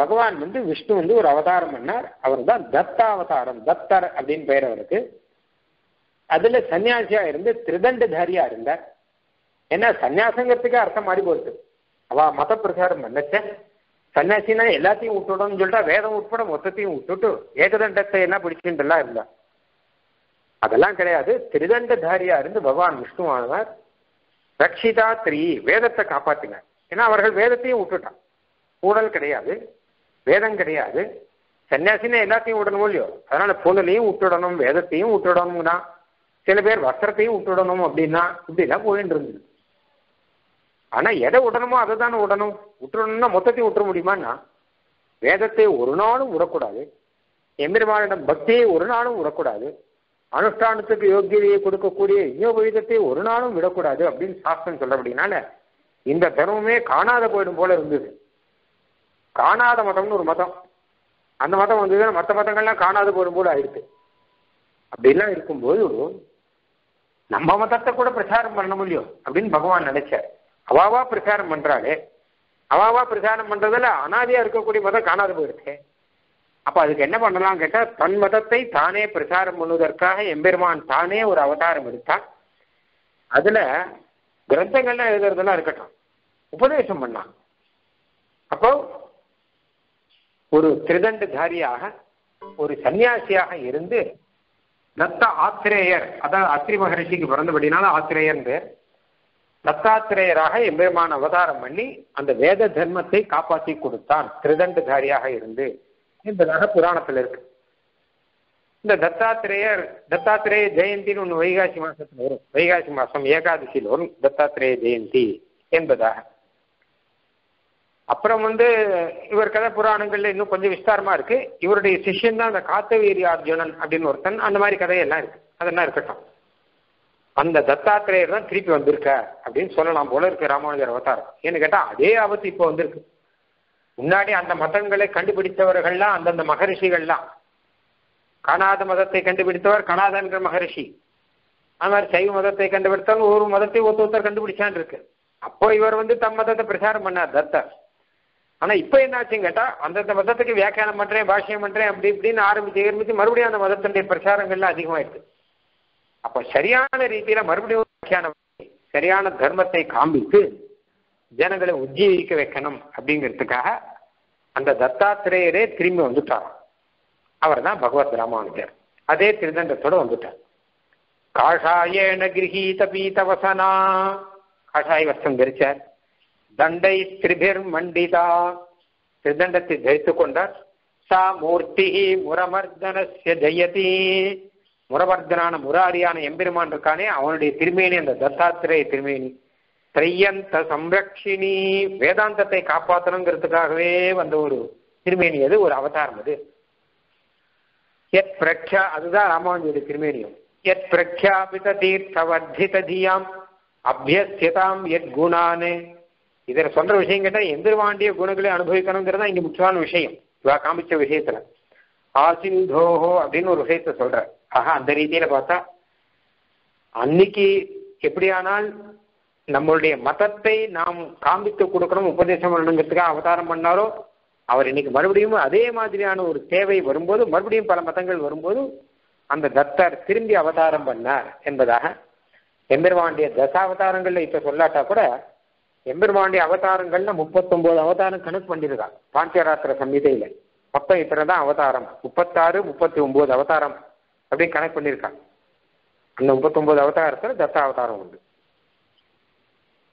பகவான் வந்து விஷ்ணு வந்து ஒரு அவதாரம் பண்ணார். அவர் தான் தத்தாவதாரம், தத்தர் அப்படின்னு பெயர் அவருக்கு. அதுல சன்னியாசியா இருந்து திருதண்டதாரியா இருந்தார். ஏன்னா சன்னியாசங்கிறதுக்கே அர்த்தம் மாறி போகுது. அவ மத பிரச்சாரம் பண்ணச்ச சன்னியாசினா எல்லாத்தையும் விட்டுடணும்னு சொல்லிட்டா வேதம் உட்பட மொத்தத்தையும் விட்டுட்டு ஏகதண்டத்தை என்ன பிடிச்சுன்றெல்லாம் இருந்தா அதெல்லாம் கிடையாது. திருதண்டதாரியா இருந்து பகவான் விஷ்ணுவானார். ரட்சிதா திரி வேதத்தை காப்பாத்துங்க. ஏன்னா அவர்கள் வேதத்தையும் விட்டுட்டான். ஊழல் கிடையாது, வேதம் கிடையாது, சன்னியாசினா எல்லாத்தையும் விடணும் இல்லையோ? அதனால பொருளையும் விட்டுடணும், வேதத்தையும் விட்டுடணும்னா, சில பேர் வஸ்திரத்தையும் விட்டுடணும் அப்படின்னா, இப்படிலாம் போயிட்டு இருந்தது. ஆனா எதை விடணுமோ அதை தானே விடணும். விட்டுடணும்னா மொத்தத்தையும் விட்டுற முடியுமான்னா வேதத்தை ஒரு நாளும் விடக்கூடாது, எம்பெருமானிடம் பக்தியை ஒரு நாளும் விடக்கூடாது, அனுஷ்டானத்துக்கு யோகியதையை கொடுக்கக்கூடிய யோகத்தை ஒரு நாளும் விடக்கூடாது அப்படின்னு சாஸ்திரம் சொல்லப்படினால இந்த தர்மமே காணாத போயிடும் போல இருந்தது. காணாத மதம்னு ஒரு மதம், அந்த மதம் வந்ததுன்னா மற்ற மதங்கள்லாம் காணாத போயிடும் போல ஆயிடுது. அப்படிலாம் இருக்கும்போது நம்ம மதத்தை கூட பிரச்சாரம் பண்ண முடியும் அப்படின்னு பகவான் நினைச்சார். அவாவா பிரச்சாரம் பண்றாளே, அவாவா பிரச்சாரம் பண்றதுல அனாதியா இருக்கக்கூடிய மதம் காணாத போயிருக்கு. அப்ப அதுக்கு என்ன பண்ணலாம் கேட்டா, தன் மதத்தை தானே பிரச்சாரம் பண்ணுவதற்காக எம்பெருமான் தானே ஒரு அவதாரம் எடுத்தான். அதுல கிரந்தங்கள்லாம் எழுதுறதெல்லாம் இருக்கட்டும், உபதேசம் பண்ணான். அப்போ ஒரு திருதண்டதாரியாக, ஒரு சன்னியாசியாக இருந்து தத்த ஆத்திரேயர், அதாவது அத்திரி மகரிஷிக்கு பிறந்தபடினால ஆத்திரேயர் பேர், தத்தாத்திரேயராக எம்பெருமான் அவதாரம் பண்ணி அந்த வேத தர்மத்தை காப்பாற்றி கொடுத்தான் திருதண்டதாரியாக இருந்து என்பதாக புராணத்துல இருக்கு. இந்த தத்தாத்திரேயர் தத்தாத்திரேய ஜெயந்தின்னு ஒண்ணு வைகாசி மாசத்துல வரும். வைகாசி மாசம் ஏகாதசியில் வரும் தத்தாத்திரேய ஜெயந்தி என்பதாக. அப்புறம் வந்து இவர் கதை புராணங்கள்ல இன்னும் கொஞ்சம் விஸ்தாரமா இருக்கு. இவருடைய சிஷ்யன் தான் அந்த காத்தவீரிய அர்ஜுனன் அப்படின்னு ஒருத்தன். அந்த மாதிரி கதையெல்லாம் இருக்கு. அதெல்லாம் இருக்கட்டும். அந்த தத்தாத்திரேயர் தான் திருப்பி வந்திருக்க அப்படின்னு சொல்லலாம் போல இருக்கு ராமானுஜர் அவதாரம். ஏன்னு கேட்டா அதே ஆபத்து இப்போ வந்திருக்கு. முன்னாடி அந்த மதங்களை கண்டுபிடித்தவர்கள்லாம் அந்தந்த மகரிஷிகள்லாம், காணாத மதத்தை கண்டுபிடித்தவர் கணாதன்ற மகரிஷி, அது மாதிரி சைவ மதத்தை கண்டுபிடித்தவங்க ஒரு மதத்தை ஒருத்தர் கண்டுபிடிச்சான் இருக்கு. அப்போ இவர் வந்து தம் மதத்தை பிரச்சாரம் பண்ணார் தத்தர். ஆனா இப்ப என்னாச்சுன்னு கேட்டா அந்தந்த மதத்துக்கு வியாக்கியானம் பண்றேன் பாஷ்யம் பண்றேன் அப்படி இப்படின்னு ஆரம்பிச்சு ஆரம்பிச்சு மறுபடியும் அந்த மதத்தினுடைய பிரச்சாரங்கள்லாம் அதிகமாயிருக்கு. அப்ப சரியான ரீதியில மறுபடியும் வியாக்கியானம் சரியான தர்மத்தை காண்பித்து ஜனங்களை உஜ்ஜீவிக்க வைக்கணும் அப்படிங்கிறதுக்காக அந்த தத்தாத்திரேயரே திரும்பி வந்துட்டார். அவர் தான் பகவத் ராமானுஜர். அதே திருதண்டத்தோட வந்துட்டார். காஷாயேன கிரஹீத பீதவசனா காஷாய வஸ்திரம் தரிச்சார். தண்டை திரிபிர் மண்டிதா திருதண்டத்தை தரித்துக் கொண்டார். சா மூர்த்தி முரமர்தனஸ்ய ஜெயதி முரவர்தனான முராரியான எம்பெருமான் இருக்கானே அவனுடைய திருமேனி அந்த தத்தாத்திரேய திருமேனி திரையந்த சம்ரக்ஷினி வேதாந்தத்தை காப்பாற்றணுங்கிறதுக்காகவே வந்த ஒரு திருமேனி அது, ஒரு அவதாரம் அது. எத் பிரக்ஷா அதுதான் ராமானுஜருடைய திருமேனியம். எத் பிரக்ஷாபித தீர்த்தவர்திதியாம் அபியஸ்யதாம் எத் குணானே இதில் சொல்ற விஷயம் கேட்டா எந்திரவாண்டிய குணங்களை அனுபவிக்கணுங்கிறது தான் இங்க முக்கியமான விஷயம். இவா காமிச்ச விஷயத்துல ஆசிந்தோஹோ அப்படின்னு ஒரு விஷயத்த சொல்ற. ஆஹா அந்த ரீதியில பார்த்தா அன்னைக்கு எப்படியானால் நம்மளுடைய மதத்தை நாம் காண்பித்து கொடுக்கணும் உபதேசம் பண்ணணுங்கிறதுக்காக அவதாரம் பண்ணாரோ அவர் இன்னைக்கு மறுபடியும் அதே மாதிரியான ஒரு தேவை வரும்போது மறுபடியும் பல மதங்கள் வரும்போது அந்த தத்தர் திரும்பி அவதாரம் பண்ணார் என்பதாக எம்பெருமாண்டிய தசாவதாரங்கள்ல இப்ப சொல்லாட்டா கூட எம்பெருமாண்டிய அவதாரங்கள்ல முப்பத்தொன்பது அவதாரம் கணக்கு பண்ணிருக்காங்க பாஞ்சராத்திர சம்ஹிதையில. மொத்தம் இத்தனைதான் அவதாரம் முப்பத்தாறு முப்பத்தி ஒன்பது அவதாரம் அப்படின்னு கணக்கு பண்ணியிருக்காங்க. அந்த முப்பத்தொன்பது அவதாரத்துல தத்தாவதாரம் உண்டு.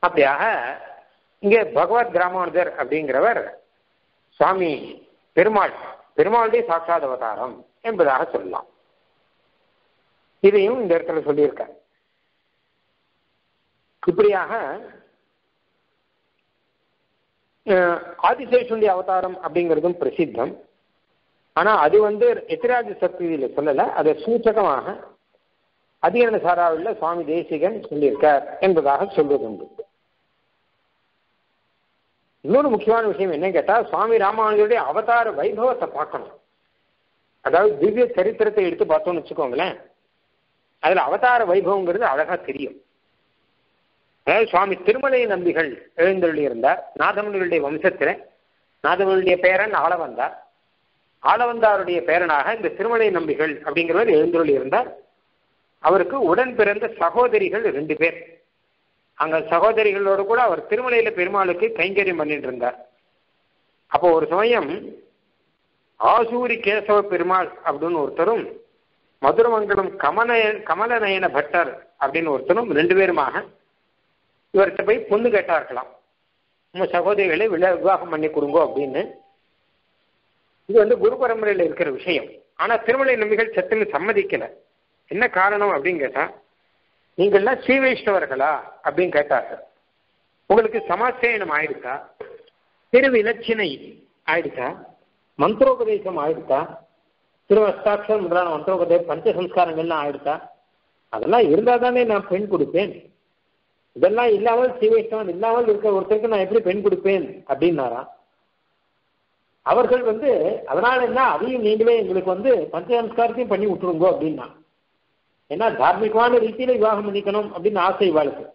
அப்படியாக இங்கே பகவத் ராமானுஜர் அப்படிங்கிறவர் சுவாமி பெருமாள் பெருமாளுடைய சாட்சாத் அவதாரம் என்பதாக சொல்லலாம். இதையும் இந்த இடத்துல சொல்லியிருக்க. இப்படியாக ஆதிசேஷனுடைய அவதாரம் அப்படிங்கிறதும் பிரசித்தம். ஆனா அது வந்து எத்திராஜ சப்ததியில சொல்லல, அதை சூச்சகமாக அதிகரண சாராவில் சுவாமி தேசிகன் சொல்லியிருக்கார் என்பதாக சொல்வதுண்டு. இன்னொரு முக்கியமான விஷயம் என்ன கேட்டா சுவாமி ராமானுஜருடைய அவதார வைபவத்தை பார்க்கணும். அதாவது திவ்ய சரித்திரத்தை எடுத்து பார்த்தோம்னு வச்சுக்கோங்களேன், அதுல அவதார வைபவங்கிறது அழகா தெரியும். அதாவது சுவாமி திருமலை நம்பிகள் எழுந்தருளி இருந்தார். நாதமுனிகளுடைய வம்சத்தில நாதமுனியுடைய பேரன் ஆளவந்தார். ஆளவந்தாருடைய பேரனாக இந்த திருமலை நம்பிகள் அப்படிங்கிறவர் எழுந்தருளி இருந்தார். அவருக்கு உடன் பிறந்த சகோதரிகள் ரெண்டு பேர். அங்க சகோதரிகளோடு கூட அவர் திருமலையில பெருமாளுக்கு கைங்கரியம் பண்ணிட்டு இருந்தார். அப்போ ஒரு சமயம் ஆசூரி கேசவ பெருமாள் அப்படின்னு ஒருத்தரும் மதுரமங்கலம் கமல கமலநயன பட்டர் அப்படின்னு ஒருத்தரும் ரெண்டு பேருமாக இவர்கிட்ட போய் பொண்ணு கேட்டார்களாம். உங்க சகோதரிகளை விழா விவாகம் பண்ணி கொடுங்கோ அப்படின்னு. இது வந்து குரு பரம்பரையில் இருக்கிற விஷயம். ஆனா திருமலை நம்பிகள் சத்துன்னு சம்மதிக்கல. என்ன காரணம் அப்படின்னு கேட்டா நீங்கள்லாம் ஸ்ரீ வைஷ்ணவர்களா அப்படின்னு கேட்டார்கள். உங்களுக்கு சமாச்சயனம் ஆயிடுச்சா, திருவிலட்சினை ஆயிடுச்சா, மந்திரோபதேசம் ஆயிடுச்சா, திருவஸ்தாட்சரம் முதலான மந்திரோபதேசம் பஞ்சசம்ஸ்காரங்கள்லாம் ஆயிடுச்சா, அதெல்லாம் இருந்தா தானே நான் பெண் கொடுப்பேன், இதெல்லாம் இல்லாமல் ஸ்ரீ வைஷ்ணவன் இல்லாமல் இருக்கிற ஒருத்தருக்கு நான் எப்படி பெண் கொடுப்பேன் அப்படின்னாரா. அவர்கள் வந்து அதனால என்ன அதையும் நீங்களே எங்களுக்கு வந்து பஞ்சசம்ஸ்காரத்தையும் பண்ணி விட்டுருங்கோ அப்படின்னா. ஏன்னா தார்மீகமான ரீதியில விவாகம் பண்ணிக்கணும் அப்படின்னு ஆசை வாழ்க்கை,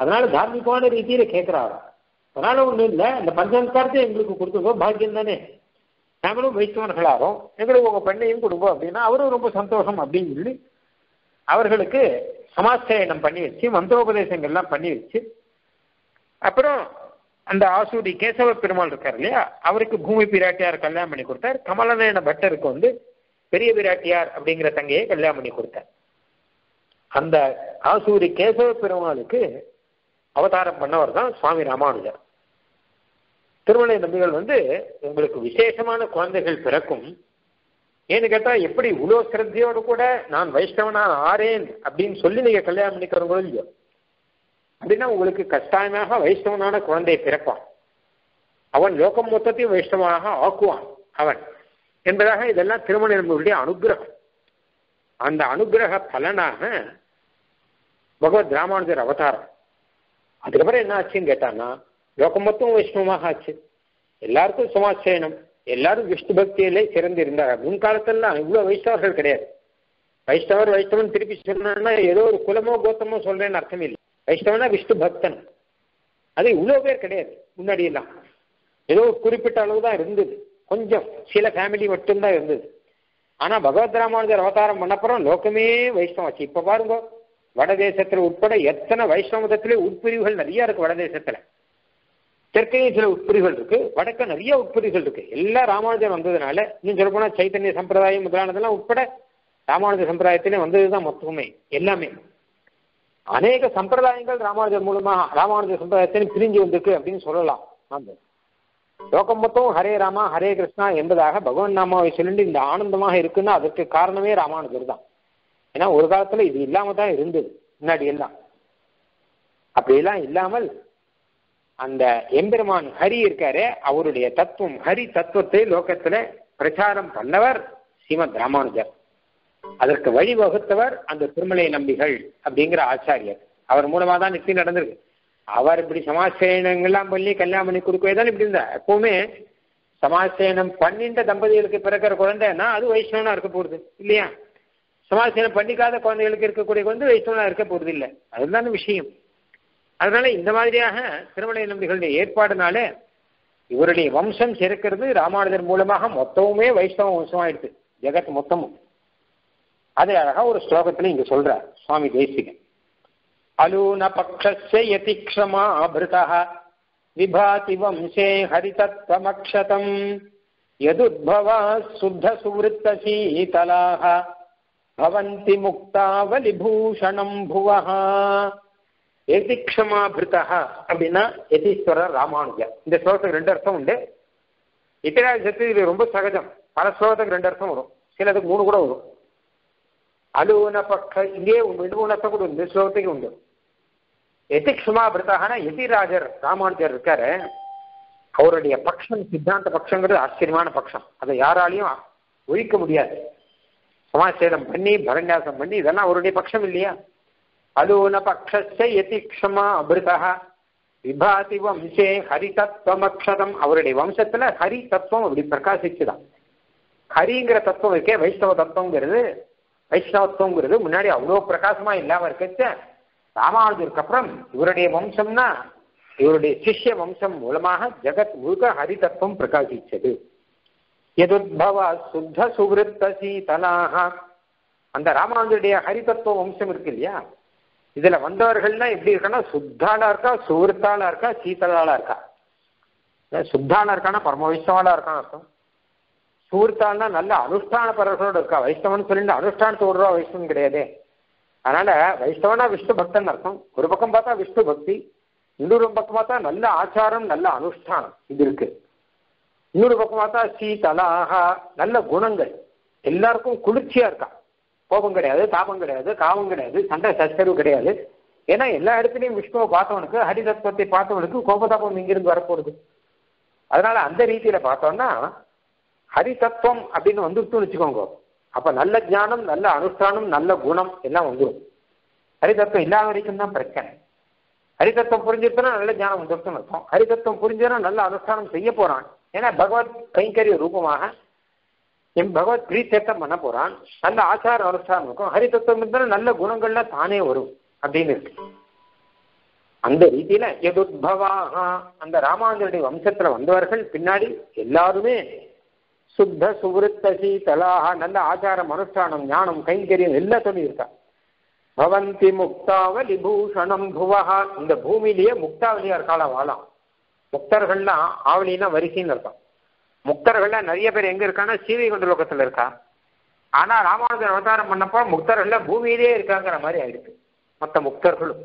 அதனால தார்மீகமான ரீதியில கேட்கிறாரா. அதனால ஒண்ணும் இல்லை, இந்த பஞ்சசம்ஸ்காரத்தை எங்களுக்கு கொடுத்துருக்கோ, பாக்கியம் தானே, நாங்களும் வைஷ்ணவர்களாகும், எங்களுக்கு உங்க பெண்ணையும் கொடுப்போம் அப்படின்னா அவரும் ரொம்ப சந்தோஷம் அப்படின்னு சொல்லி அவர்களுக்கு சமாச்சயனம் பண்ணி வச்சு மந்திரோபதேசங்கள்லாம் பண்ணி வச்சு அப்புறம் அந்த ஆசூரி கேசவ பெருமாள் இருக்கார் இல்லையா அவருக்கு பூமி பிராட்டியார் கல்யாணம் பண்ணி கொடுத்தார். கமலநயன பட்டருக்கு வந்து பெரிய பிராட்டியார் அப்படிங்கிற தங்கையை கல்யாணம் பண்ணி கொடுத்தார். அந்த ஆசூரி கேசவ பெருமாளுக்கு அவதாரம் பண்ணவர் தான் சுவாமி ராமானுஜர். திருமலை நம்பிகள் வந்து உங்களுக்கு விசேஷமான குழந்தைகள் பிறக்கும், ஏன்னு கேட்டா எப்படி இவ்வளோ சிரத்தையோடு கூட நான் வைஷ்ணவனா ஆறேன் அப்படின்னு சொல்லி நீங்க கல்யாணம் பண்ணிக்கிறவங்களோ இல்லையோ அப்படின்னா உங்களுக்கு கட்டாயமாக வைஷ்ணவனான குழந்தையை பிறப்பான், அவன் லோகம் மொத்தத்தையும் வைஷ்ணவனாக ஆக்குவான் அவன் என்பதாக இதெல்லாம் திருமலை நம்பிகளுடைய அனுகிரகம். அந்த அனுகிரக பலனாக பகவத் ராமானுஜர் அவதாரம். அதுக்கப்புறம் என்ன ஆச்சுன்னு கேட்டான்னா லோகம் மொத்தம் வைஷ்ணவமாக ஆச்சு, எல்லாருக்கும் சமாச்சயனம், எல்லாரும் விஷ்ணு பக்தியிலே சிறந்து இருந்தார்கள். முன்காலத்திலாம் இவ்வளவு வைஷ்ணவர்கள் கிடையாது. வைஷ்ணவர் வைஷ்ணவன் திருப்பி சொன்னா ஏதோ ஒரு குலமோ கோத்தமோ சொல்றேன்னு அர்த்தம் இல்லை, வைஷ்ணவனா விஷ்ணு பக்தன், அது இவ்வளவு பேர் கிடையாது முன்னாடியெல்லாம். ஏதோ குறிப்பிட்ட அளவு தான் இருந்தது, கொஞ்சம் சில ஃபேமிலி மட்டும்தான் இருந்தது. ஆனால் பகவத் ராமானுஜர் அவதாரம் பண்ணப்புறம் லோக்கமே வைஷ்ணவாச்சு. இப்போ பாருங்க வடதேசத்தில் உட்பட எத்தனை வைஷ்ணவ மதத்திலே உட்பிரிவுகள் நிறையா இருக்குது. வடதேசத்தில் தெற்கையும் சில உட்பிரிவுகள் இருக்குது, வடக்க நிறைய உட்பிரிவுகள் இருக்குது. எல்லா ராமானுஜர் வந்ததுனால இன்னும் சொல்லப்போனால் சைத்தன்ய சம்பிரதாயம் முதலானதெல்லாம் உட்பட ராமானுஜ சம்பிரதாயத்திலே வந்தது தான் மொத்தமே எல்லாமே. அநேக சம்பிரதாயங்கள் ராமானுஜர் மூலமாக ராமானுஜ சம்பிரதாயத்தின் பிரிஞ்சு வந்திருக்கு அப்படின்னு சொல்லலாம். அந்த லோகம் மொத்தம் ஹரே ராமா ஹரே கிருஷ்ணா என்பதாக பகவான் நாமாவை சொல்லிட்டு இந்த ஆனந்தமாக இருக்குன்னா அதுக்கு காரணமே ராமானுஜர் தான். ஏன்னா ஒரு காலத்துல இது இல்லாம தான் இருந்தது முன்னாடி எல்லாம். அப்படியெல்லாம் இல்லாமல் அந்த எம்பெருமான் ஹரி இருக்காரு, அவருடைய தத்துவம் ஹரி தத்துவத்தை லோகத்துல பிரச்சாரம் பண்ணவர் ஸ்ரீமத் ராமானுஜர். அதற்கு வழிவகுத்தவர் அந்த திருமலை நம்பிகள் அப்படிங்கிற ஆச்சாரியர். அவர் மூலமா தான் இப்படி நடந்திருக்கு. அவர் இப்படி சமாசேனங்கள்லாம் பண்ணி கல்யாணம் பண்ணி கொடுக்கவே தான் இப்படி இருந்தார். எப்பவுமே சமாசேனம் பண்ணின்ற தம்பதிகளுக்கு பிறக்கிற குழந்தைன்னா அது வைஷ்ணவனா இருக்க போறது இல்லையா? சமாசேனம் பண்ணிக்காத குழந்தைகளுக்கு இருக்கக்கூடிய வந்து வைஷ்ணவனா இருக்க போறது இல்லை, அதுதான் விஷயம். அதனால இந்த மாதிரியாக திருமலை நம்பிகளுடைய ஏற்பாடுனால இவருடைய வம்சம் சேர்க்கிறது ராமானுஜர் மூலமாக மொத்தமுமே வைஷ்ணவ வம்சமாயிடுது ஜெகத் மொத்தமும். அது அழகா ஒரு ஸ்லோகத்துல இங்க சொல்றார் சுவாமி தேசிகன். அலூன பக்ஷஸ்ய யதிக்ஷமா அப்ருதஹ விபாதி வம்சே ஹரிதத்வமக்ஷதம் யதுத்பவா சுத்த சுவ்ருத்த சீதலாஹ பவந்தி முக்தாவலி பூஷணம் புவஹ. யதிக்ஷமா அப்ருதஹ அப்படின்னா யதீஸ்வரர் ராமானுஜர். இந்த ஸ்லோகத்துக்கு ரெண்டு அர்த்தம் உண்டு. இத்திராஜ சப்ததி ரொம்ப சகஜம், பல ஸ்லோகத்துக்கு ரெண்டு அர்த்தம் வரும், சிலதுக்கு மூணு கூட வரும். அலுவன பக்க இங்கே ரெண்டு மூணு அர்த்தம் கூட உண்டு ஸ்லோகத்துக்கு உண்டு. யதிக்ஷமா அப்ருதஹனா யதிராஜர் ராமானுஜர் இருக்காரு, அவருடைய பக்ஷம் சித்தாந்த பக்ஷங்கிறது ஆச்சரியமான பக்ஷம். அதை யாராலையும் ஒழிக்க முடியாது. சமாசேதம் பண்ணி பரண்யாசம் பண்ணி இதெல்லாம் அவருடைய பக்ஷம் இல்லையா? அலுவன பக்ஷஸ்ய யதிக்ஷமா அப்ருதஹ விபாதி வம்சே ஹரிதத்வமக்ஷதம். அவருடைய வம்சத்துல ஹரி தத்துவம் அப்படி பிரகாசிச்சுதான். ஹரிங்கிற தத்துவம் இருக்கே வைஷ்ணவ தத்துவங்கிறது, வைஷ்ணவத்துவங்கிறது முன்னாடி அவ்வளோ பிரகாசமா இல்லாம இருக்கச்ச ராமானுஜருக்கு அப்புறம் இவருடைய வம்சம்னா இவருடைய சிஷ்ய வம்சம் மூலமாக ஜெகத் முழுக்க ஹரிதத்துவம் பிரகாசிச்சது. எதுத்பவ சுத்த சுவ்ருத்த சீதலாக அந்த ராமானுஜருடைய ஹரிதத்துவ வம்சம் இருக்கு இல்லையா? இதுல வந்தவர்கள்னா எப்படி இருக்கான்னா சுத்தாலா இருக்கா, சுவருத்தாலா இருக்கா, சீதலாலா இருக்கா. சுத்தாலா இருக்கான்னா பரம வைஷ்ணவாலா இருக்கான்னு அர்த்தம். சூர்த்தான்னா நல்ல அனுஷ்டானப்பரர்களோடு இருக்கா. வைஷ்ணவன் சொல்லிட்டு அனுஷ்டானத்து ஓடுறா வைஷ்ணவன் கிடையாது. அதனால வைஷ்ணவனா விஷ்ணு பக்தன் அர்த்தம். ஒரு பக்கம் பார்த்தா விஷ்ணு பக்தி, இன்னொரு பக்கம் பார்த்தா நல்ல ஆச்சாரம் நல்ல அனுஷ்டானம் இது இருக்கு. இன்னொரு பக்கம் பார்த்தா சீதலாகா நல்ல குணங்கள், எல்லாருக்கும் குளிர்ச்சியா இருக்கா. கோபம் கிடையாது, தாபம் கிடையாது, காவம் கிடையாது, சண்டை சச்சரவு கிடையாது. ஏன்னா எல்லா இடத்துலையும் விஷ்ணுவை பார்த்தவனுக்கு ஹரிதத்துவத்தை பார்த்தவனுக்கு கோபதாபம் இங்கிருந்து வரப்போகுது. அதனால அந்த ரீதியில பார்த்தோம்னா ஹரிதத்துவம் அப்படின்னு வந்துட்டு வச்சுக்கோங்க, அப்ப நல்ல ஞானம் நல்ல அனுஷ்டானம் நல்ல குணம் எல்லாம் வந்துடும். ஹரிதத்துவம் இல்லாத வரைக்கும் தான் பிரச்சனை. ஹரிதத்துவம் புரிஞ்சிருத்தனா நல்ல ஞானம் வந்துருக்குன்னு அர்த்தம். ஹரிதத்துவம் புரிஞ்சதுன்னா நல்ல அனுஷ்டானம் செய்ய போறான். ஏன்னா பகவத் கைங்கரிய ரூபமாக என் பகவத் பிரீத்தேட்டம் பண்ண போறான். நல்ல ஆச்சார அனுஷ்டானம் இருக்கும். ஹரிதத்துவம் இருந்தாலும் நல்ல குணங்கள்லாம் தானே வரும் அப்படின்னு இருக்கு. அந்த ரீதியில எதுத்பவாக அந்த ராமானுஜருடைய வம்சத்துல வந்தவர்கள் பின்னாடி எல்லாருமே சுத்த சுவ்ருத்த சீதலாக நல்ல ஆச்சாரம் அனுஷ்டானம் ஞானம் கைங்கரியம் எல்லாம் சொல்லியிருக்கா. பவந்தி முக்தாவலி பூஷணம் புவஹா. இந்த பூமியிலேயே முக்தாவலியா இருக்காளா வாழாம். முக்தர்கள்லாம் ஆவலின்னா வரிசைன்னு இருக்கான். முக்தர்கள்லாம் நிறைய பேர் எங்க இருக்கான்னா சீவைகுண்ட லோகத்துல இருக்கா. ஆனா ராமானுஜர் அவதாரம் பண்ணப்போ முக்தர்கள்லாம் பூமியிலேயே இருக்காங்கிற மாதிரி ஆயிடுச்சு. மற்ற முக்தர்களும்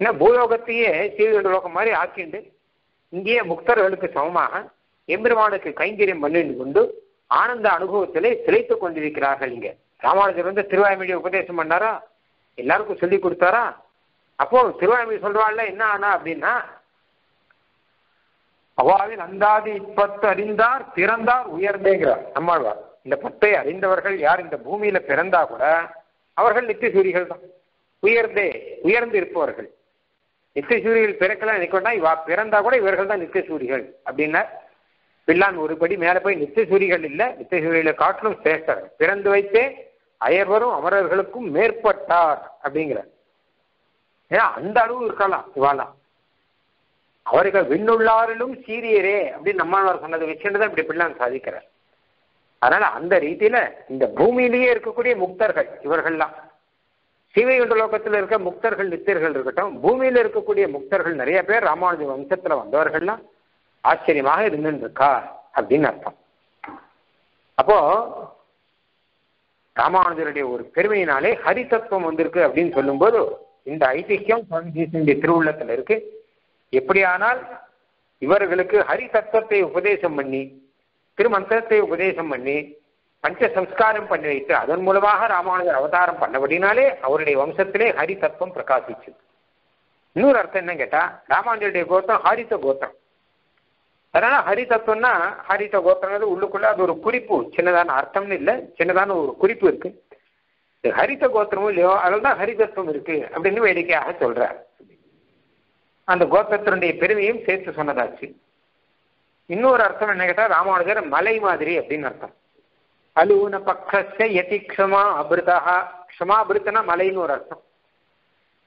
ஏன்னா பூலோகத்தையே சீவைகுண்ட லோகம் மாதிரி ஆக்கிண்டு இங்கேயே முக்தர்களுக்கு சமமாக எம்பெருமானுக்கு கைங்கரியம் பண்ணிட்டு கொண்டு ஆனந்த அனுபவத்திலே திளைத்துக் கொண்டிருக்கிறார்கள். இங்க ராமானுஜர் வந்து திருவாய்மொழியை உபதேசம் பண்ணாரா, எல்லாருக்கும் சொல்லி கொடுத்தாரா? அப்போ திருவாய்மொழி சொல்றாள்ல என்ன ஆனா அப்படின்னா அவாவின் அந்தாதி இப்பத்து அறிந்தார் பிறந்தார் உயர்ந்தேங்கிறார் நம்மாழ்வார். இந்த பத்தை அறிந்தவர்கள் யார் இந்த பூமியில பிறந்தா கூட அவர்கள் நித்தியசூரிகள் தான், உயர்ந்தே உயர்ந்து இருப்பவர்கள். நித்தியசூரிகள் பிறக்கலாம் நினைக்கொண்டா இவா பிறந்தா கூட இவர்கள் தான் நித்தியசூரிகள் அப்படின்னா பிள்ளான் ஒருபடி மேல போய் நித்தியசூரிகள் இல்லை, நித்தியசூரிகளை காட்டிலும் சேஷ்டர் பிறந்து வைத்தே அயர்வரும் அமரர்களுக்கும் மேற்பட்டார் அப்படிங்கிறார். ஏன்னா அந்த அளவு இருக்கலாம் இவாலாம். அவர்கள் விண்ணுள்ளாரிலும் சீரியரே அப்படின்னு நம்மாழ்வார் சொன்னது வச்சுட்டு தான் இப்படி இப்படிலாம் சாதிக்கிறார். அதனால அந்த ரீதியில இந்த பூமியிலேயே இருக்கக்கூடிய முக்தர்கள் இவர்கள்லாம் சீவையுண்டலோகத்தில் இருக்க முக்தர்கள் நித்தியர்கள் இருக்கட்டும், பூமியில இருக்கக்கூடிய முக்தர்கள் நிறைய பேர் ராமானுஜ வம்சத்துல வந்தவர்கள்லாம் ஆச்சரியமாக இருந்துட்டு இருக்கா அப்படின்னு அர்த்தம். அப்போ ராமானுஜருடைய ஒரு பெருமையினாலே ஹரிதத்துவம் வந்திருக்கு அப்படின்னு சொல்லும் போது இந்த ஐதிஹ்யம் சுவாமிஜியினுடைய திருவுள்ளத்துல இருக்கு. எப்படியானால் இவர்களுக்கு ஹரி தத்துவத்தை உபதேசம் பண்ணி திருமந்திரத்தை உபதேசம் பண்ணி பஞ்ச சம்ஸ்காரம் பண்ணி வைத்து அதன் மூலமாக ராமானுஜர் அவதாரம் பண்ணபடினாலே அவருடைய வம்சத்திலே ஹரி தத்துவம் பிரகாசிச்சு. இன்னொரு அர்த்தம் என்ன கேட்டா ராமானுஜருடைய கோத்திரம் ஹரித கோத்திரம். அதனால ஹரி தத்துவம்னா ஹரித கோத்திரம் உள்ளுக்குள்ள அது ஒரு குறிப்பு, சின்னதான அர்த்தம்னு இல்லை, சின்னதான ஒரு குறிப்பு இருக்கு. ஹரித கோத்திரமும் இல்லையோ அதில் தான் ஹரிதத்துவம் இருக்கு அப்படின்னு வேடிக்கையாக சொல்றார். அந்த கோத்திரத்தினுடைய பெருமையும் சேர்த்து சொன்னதாச்சு. இன்னொரு அர்த்தம் என்ன கேட்டா ராமானுஜர் மலை மாதிரி அப்படின்னு அர்த்தம். அலுன பக்கச யதி க்ஷமா அபிருதா, க்ஷமா அபிருத்தனா மலைன்னு ஒரு அர்த்தம்,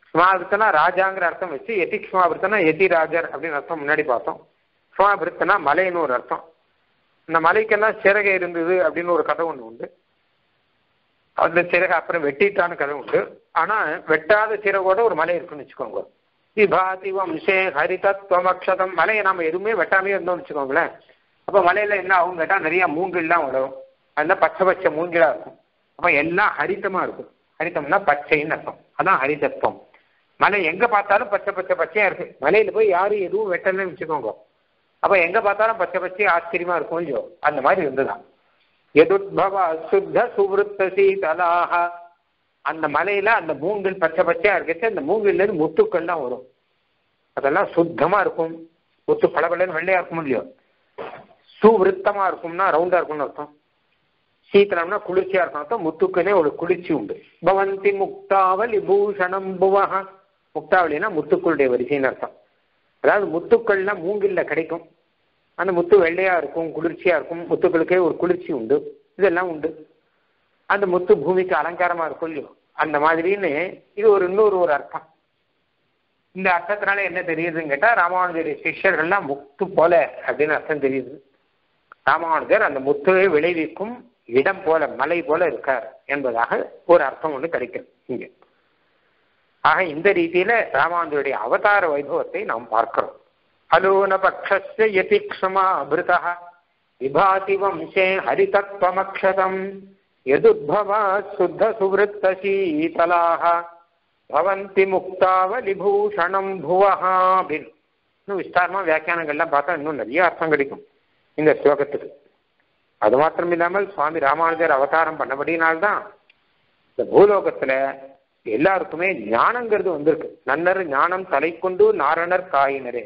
க்ஷமா அபிருத்தனா ராஜாங்கிற அர்த்தம் வச்சு யதி க்ஷமா அபிருத்தனா யதிராஜர் அப்படின்னு அர்த்தம் முன்னாடி பார்த்தோம். க்ஷமா அபிருத்தனா மலைன்னு ஒரு அர்த்தம். இந்த மலைக்கெல்லாம் சிறகை இருந்தது அப்படின்னு ஒரு கதை ஒன்று உண்டு. அந்த சிறகை அப்புறம் வெட்டிட்டான்னு கதை உண்டு. ஆனா வெட்டாத சிறகோட ஒரு மலை இருக்குன்னு வச்சுக்கோங்க. விபாதி வம்சே ஹரிதத்வமக்ஷதம், மலையை நாம எதுவுமே வெட்டாமே இருந்தோம்னு வச்சுக்கோங்களேன். அப்போ மலையில என்ன ஆகும் கேட்டா நிறைய மூங்கில்லாம் வளரும், அதுதான் பச்சை பச்சை மூங்கிலா இருக்கும். அப்ப எல்லாம் ஹரிதமா இருக்கும். ஹரிதம்னா பச்சைன்னு அர்த்தம், அதான் ஹரிதத்துவம். மலை எங்க பார்த்தாலும் பச்சை பச்சை பச்சையா இருக்கு. மலையில போய் யாரும் எதுவும் வெட்டணும்னு வச்சுக்கோங்க, அப்ப எங்க பார்த்தாலும் பச்சை பச்சை ஆச்சரியமா இருக்கும் இல்லையோ, அந்த மாதிரி இருந்துதான். எதுபவ சுத்த சுவருத்தி தலாக, அந்த மலையில அந்த மூங்கில் பச்சை பச்சையா இருக்கிறது, அந்த மூங்கில இருந்து முத்துக்கள்லாம் வரும், அதெல்லாம் சுத்தமா இருக்கும். முத்து பளபளன்னு வெள்ளையா இருக்கும் இல்லையோ. சுவிருத்தமா இருக்கும்னா ரவுண்டா இருக்கும்னு அர்த்தம். சீத்தனம்னா குளிர்ச்சியா இருக்கும் அர்த்தம். முத்துக்குன்னே ஒரு குளிர்ச்சி உண்டு. பவந்தி முக்தாவலி பூஷணம் புவஹ, முக்தாவலினா முத்துக்களுடைய வரிசைன்னு அர்த்தம். அதாவது முத்துக்கள்லாம் மூங்கில்ல கிடைக்கும். அந்த முத்து வெள்ளையா இருக்கும், குளிர்ச்சியா இருக்கும், முத்துக்களுக்கே ஒரு குளிர்ச்சி உண்டு, இதெல்லாம் உண்டு. அந்த முத்து பூமிக்கு அலங்காரமா இருக்கும் இல்லையோ, அந்த மாதிரின்னு இது ஒரு இன்னொரு ஒரு அர்த்தம். இந்த அர்த்தத்தினால என்ன தெரியுதுன்னு கேட்டா ராமானுஜருடைய சிஷ்யர்கள்லாம் முத்து போல அப்படின்னு அர்த்தம் தெரியுது. ராமானுஜர் அந்த முத்துவை விளைவிக்கும் இடம் போல, மலை போல இருக்கார் என்பதாக ஒரு அர்த்தம் ஒன்று கிடைக்கும் இங்க. ஆக இந்த ரீதியில ராமானுஜருடைய அவதார வைபவத்தை நாம் பார்க்கிறோம். அலோன பக்ஷஸ்ய யதிக்ஷமா அபிருதா விபாதி வம்சே ஹரிதத்வமக்ஷதம் யதுத்பவா சுத்த சுவருத்தசீதலாஹ பவந்தி முக்தாவலி பூஷணம் புவஹா அப்படின்னு இன்னும் விஸ்தாரமா வியாக்கியானங்கள்லாம் பார்த்தா இன்னும் நிறைய அர்த்தம் கிடைக்கும் இந்த ஸ்லோகத்துக்கு. அது மாத்திரம் இல்லாமல் சுவாமி ராமானுஜர் அவதாரம் பண்ணபடினால்தான் இந்த பூலோகத்துல எல்லாருக்குமே ஞானங்கிறது வந்திருக்கு. நன்னர் ஞானம் தலை கொண்டு நாரணர் காயினரே,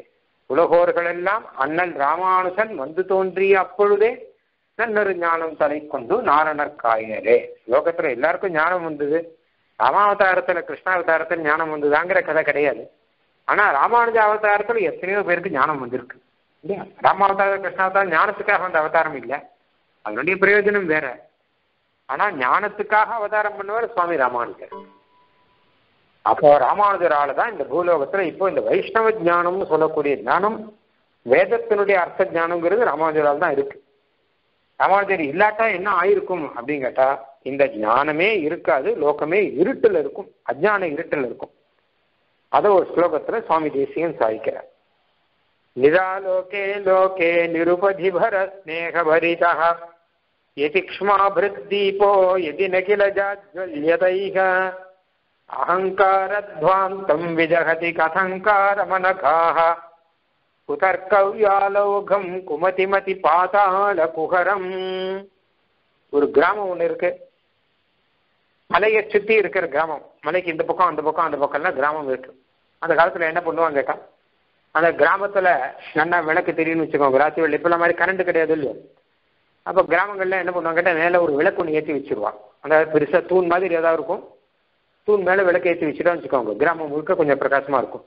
உலகோர்கள் எல்லாம் அண்ணல் ராமானுஜன் வந்து தோன்றிய அப்பொழுதே நன்னொரு ஞானம் தலை கொண்டு நாரணர் காயினரே. லோகத்துல எல்லாருக்கும் ஞானம் வந்தது. ராமாவதாரத்துல கிருஷ்ணாவதாரத்துல ஞானம் வந்ததாங்கிற கதை கிடையாது. ஆனா ராமானுஜ அவதாரத்துல எத்தனையோ பேருக்கு ஞானம் வந்திருக்கு இல்லையா. ராமாவதார கிருஷ்ணாவதாரம் ஞானத்துக்காக வந்த அவதாரம் இல்லை, அதனுடைய பிரயோஜனம் வேற. ஆனா ஞானத்துக்காக அவதாரம் பண்ணுவார் சுவாமி ராமானுஜர். அப்போ ராமானுஜரால தான் இந்த பூலோகத்துல இப்போ இந்த வைஷ்ணவ ஞானம்னு சொல்லக்கூடிய ஞானம், வேதத்தினுடைய அர்த்த ஞானம்ங்கிறது ராமானுஜரால் தான் இருக்கு. ராமானுஜர் இல்லாட்டா என்ன ஆயிருக்கும் அப்படின்னு கேட்டா இந்த ஞானமே இருக்காது, லோகமே இருட்டில் இருக்கும், அஜ்ஞான இருட்டில் இருக்கும். அதை ஒரு ஸ்லோகத்துல சுவாமி தேசிகன் சாதிக்கிறார். நிதாலோகே லோகே நிருபதிபர ஸ்நேகபரிதஹ யதிக்ஷ்மாபிருத் தீபோ யதி நகில ஜாஜ்வல்யதைஹ அஹங்காரத்வாந்தம் விஜஹதி கதங்காரமனகாஹ குதர்கவ்யாலோகம் குமதிமதி பாதாள குஹரம். ஒரு கிராமம் ஒன்று இருக்கு, மலையை சுற்றி இருக்கிற கிராமம். மலைக்கு இந்த பக்கம் அந்த பக்கம் அந்த பக்கம்லாம் கிராமம் இருக்கு. அந்த காலத்தில் என்ன பண்ணுவாங்க கேட்டா அந்த கிராமத்தில் நல்லா விளக்கு தெரியும்னு வச்சுக்கோங்க. ராத்திரி வெள்ளி இப்பெல்லாம் மாதிரி கரண்ட் கிடையாது இல்லையோ. அப்போ கிராமங்கள்லாம் என்ன பண்ணுவாங்க கேட்டால் மேலே ஒரு விளக்கு ஒன்று ஏற்றி வச்சுருவான். அந்த பெருசாக தூண் மாதிரி ஏதாவது இருக்கும், தூண் மேலே விளக்கு ஏற்றி வச்சுட்டான்னு வச்சுக்கோங்க. கிராமம் முழுக்க கொஞ்சம் பிரகாசமாக இருக்கும்.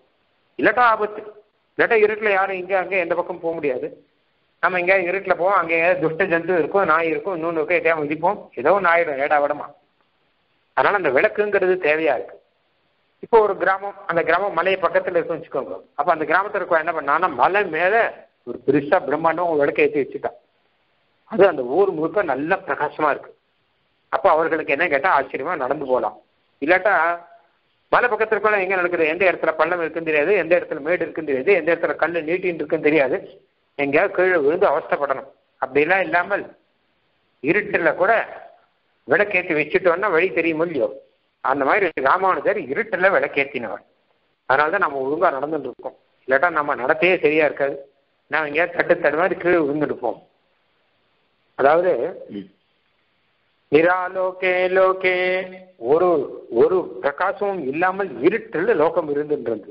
இல்லாட்டா ஆபத்து, இல்லாட்டா இருட்டில் யாரும் இங்கே அங்கே எந்த பக்கம் போக முடியாது. நம்ம எங்கேயாவது இருட்டில் போவோம், அங்கே எங்கேயாவது துஷ்ட ஜந்து இருக்கும், நாய் இருக்கும், இன்னொன்று இருக்கும், எட்டையாவும் இடிப்போம், ஏதோ ஒன்று ஆயிடும் ஏடா விடமா. அதனால அந்த விளக்குங்கிறது தேவையா இருக்கு. இப்போ ஒரு கிராமம், அந்த கிராமம் மலையை பக்கத்துல இருக்குன்னு வச்சுக்கோங்க. அப்ப அந்த கிராமத்துல இருக்க என்ன பண்ணான்னா மலை மேல ஒரு பெருசா பிரம்மாண்டம் ஒரு விளக்க ஏற்றி வச்சுட்டா, அது அந்த ஊர் முழுக்க நல்ல பிரகாசமா இருக்கு. அப்ப அவர்களுக்கு என்ன கேட்டா ஆச்சரியமா நடந்து போகலாம். இல்லாட்டா மலை பக்கத்துல இருக்கலாம் எங்க நடக்குது, எந்த இடத்துல பள்ளம் இருக்குன்னு தெரியாது, எந்த இடத்துல மேடு இருக்குன்னு தெரியாது, எந்த இடத்துல கல் நீட்டின்னு இருக்குன்னு தெரியாது, எங்கேயாவது கீழே விழுந்து அவஸ்தப்படணும். அப்படிலாம் இல்லாமல் இருட்டுல கூட விளக்கேற்றி வச்சுட்டோம்னா வழி தெரியும் இல்லையோ, அந்த மாதிரி ராமானுஜர் இருட்டுல விளக்கேற்றினவர். அதனாலதான் நம்ம ஒழுங்கா நடந்துட்டு இருக்கோம். இல்லாட்டா நம்ம நடத்தையே சரியா இருக்காது, நான் எங்கேயாவது தட்டு தடு மாதிரி கீழே விழுந்துருப்போம். அதாவது நிராலோகே லோகே, ஒரு ஒரு பிரகாசமும் இல்லாமல் இருட்டுல லோகம் இருந்துன்றது.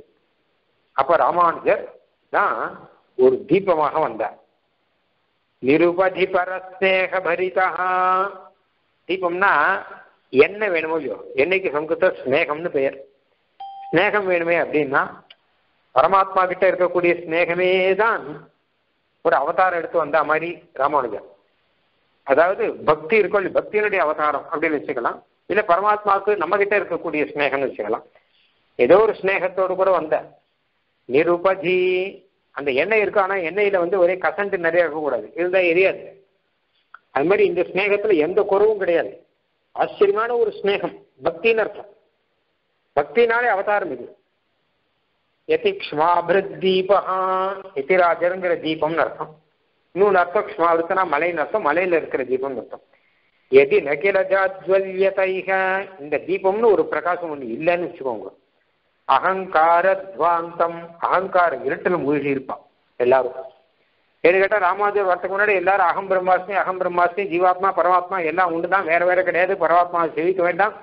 அப்ப ராமானுஜர் தான் ஒரு தீபமாக வந்தார். நிருபதி பரஸ்நேக பரிதா, தீபம்னா என்ன வேணுமோ இல்லையோ, என்னைக்கு சமூகத்தை ஸ்நேகம்னு பெயர். ஸ்நேகம் வேணுமே அப்படின்னா பரமாத்மா கிட்ட இருக்கக்கூடிய ஸ்நேகமே தான் ஒரு அவதாரம் எடுத்து வந்த மாதிரி ராமானுஜர். அதாவது பக்தி இருக்கும் இல்லை, பக்தியினுடைய அவதாரம் அப்படின்னு வச்சுக்கலாம், இல்லை பரமாத்மாவுக்கு நம்ம கிட்ட இருக்கக்கூடிய ஸ்நேகம்னு வச்சுக்கலாம். ஏதோ ஒரு ஸ்நேகத்தோடு கூட வந்த நிருபதி, அந்த எண்ணெய் இருக்கு, ஆனால் எண்ணெயில வந்து ஒரே கசன்ட்டு நிறைய இருக்கக்கூடாது, இதுதான் எரியாது. அது மாதிரி இந்த ஸ்நேகத்துல எந்த குறவும் கிடையாது. ஆச்சரியமான ஒரு ஸ்நேகம், பக்தின்னு அர்த்தம். பக்தினாலே அவதாரம் இது. யதிக்ஷ்மாபிருத் தீபஹா, யதிராஜருங்கிற தீபம்னு அர்த்தம். இன்னொன்று அர்த்தம் க்ஷ்மாவிருத்தனா மலைன்னு அர்த்தம், மலையில இருக்கிற தீபம்னு அர்த்தம். எதி நகிலஜாஜ்வல்யதைக, இந்த தீபம்னு ஒரு பிரகாசம் ஒண்ணு இல்லைன்னு வச்சுக்கோங்க. அகங்காரத்வாந்தம், அகங்கார இருட்டில் மூழ்கி இருப்பான் எல்லாரும். ஏன்னு கேட்டால் ராமானுஜர் வரத்துக்கு முன்னாடி எல்லாரும் அகம் பிரம்மாஸ்மி அகம் பிரம்மாஸ்மி, ஜீவாத்மா பரமாத்மா எல்லாம் உண்டு தான், வேற வேற கிடையாது, பரமாத்மா செவிக்க வேண்டாம்,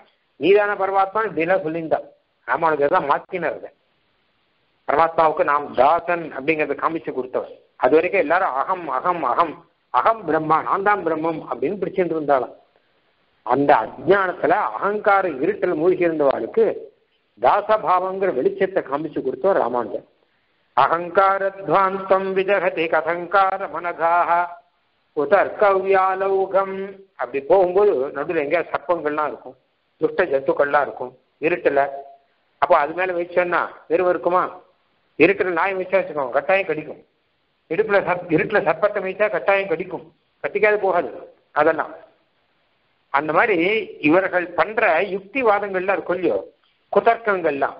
நீதான பரமாத்மா இப்படிலாம் சொல்லியிருந்தான். ராமானுஜர் தான் மாத்தினர், பரமாத்மாவுக்கு நாம் தாசன் அப்படிங்கிறத காமிச்சு கொடுத்தவர். அது வரைக்கும் எல்லாரும் அகம் அகம் அகம் அகம் பிரம்மா, நான் தான் பிரம்மம் அப்படின்னு பிடிச்சிட்டு இருந்தாலும் அந்த அஜ்ஞானத்துல அகங்கார இருட்டில் மூழ்கி இருந்தவாளுக்கு தாசபாவங்கிற வெளிச்சத்தை காமிச்சு கொடுத்தவர் ராமானுஜர். அகங்காரத்வாந்தம் விஜகதி கதங்கார மனதாக, உதர்கவ்யாலௌகம், அப்படி போகும்போது நடுவில் எங்கேயா சர்ப்பங்கள்லாம் இருக்கும், துஷ்ட ஜத்துக்கள்லாம் இருக்கும் இருட்டில். அப்போ அது மேலே வச்சோன்னா வெறும் இருக்குமா? இருட்டில் நாய் வச்சா வச்சுக்கோங்க கட்டாயம் கடிக்கும், இடுப்பில் சப் இருட்டில் சர்ப்பத்தை வச்சா கட்டாயம் கடிக்கும், கட்டிக்காது போகாது. அதெல்லாம் அந்த மாதிரி இவர்கள் பண்ற யுக்திவாதங்கள்லாம் இருக்கும் இல்லையோ, குதர்க்கங்கள்லாம்,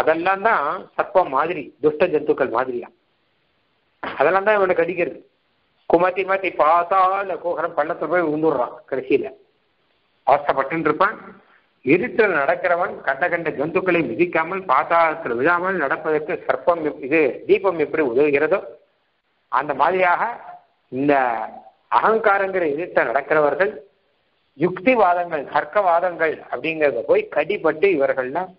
அதெல்லாம் தான் சர்ப்பம் மாதிரி துஷ்ட ஜந்துக்கள் மாதிரியா, அதெல்லாம் தான் இவனுக்கு அடிக்கிறது. குமத்தி மாத்தி பாதாள கோகரம், பள்ளத்துல போய் விழுந்துடுறான், கடைசியில அவசப்பட்டு இருப்பான். இருட்டில் நடக்கிறவன் கண்ட கண்ட ஜந்துக்களை மிதிக்காமல் பாதாளத்தில் விழாமல் நடப்பதற்கு சர்ப்பம் இது தீபம் எப்படி உதவுகிறதோ அந்த மாதிரியாக இந்த அகங்காரங்கிற இருட்டில் நடக்கிறவர்கள் யுக்திவாதங்கள் தர்க்கவாதங்கள் அப்படிங்கிறத போய் கடிபட்டு இவர்கள்லாம்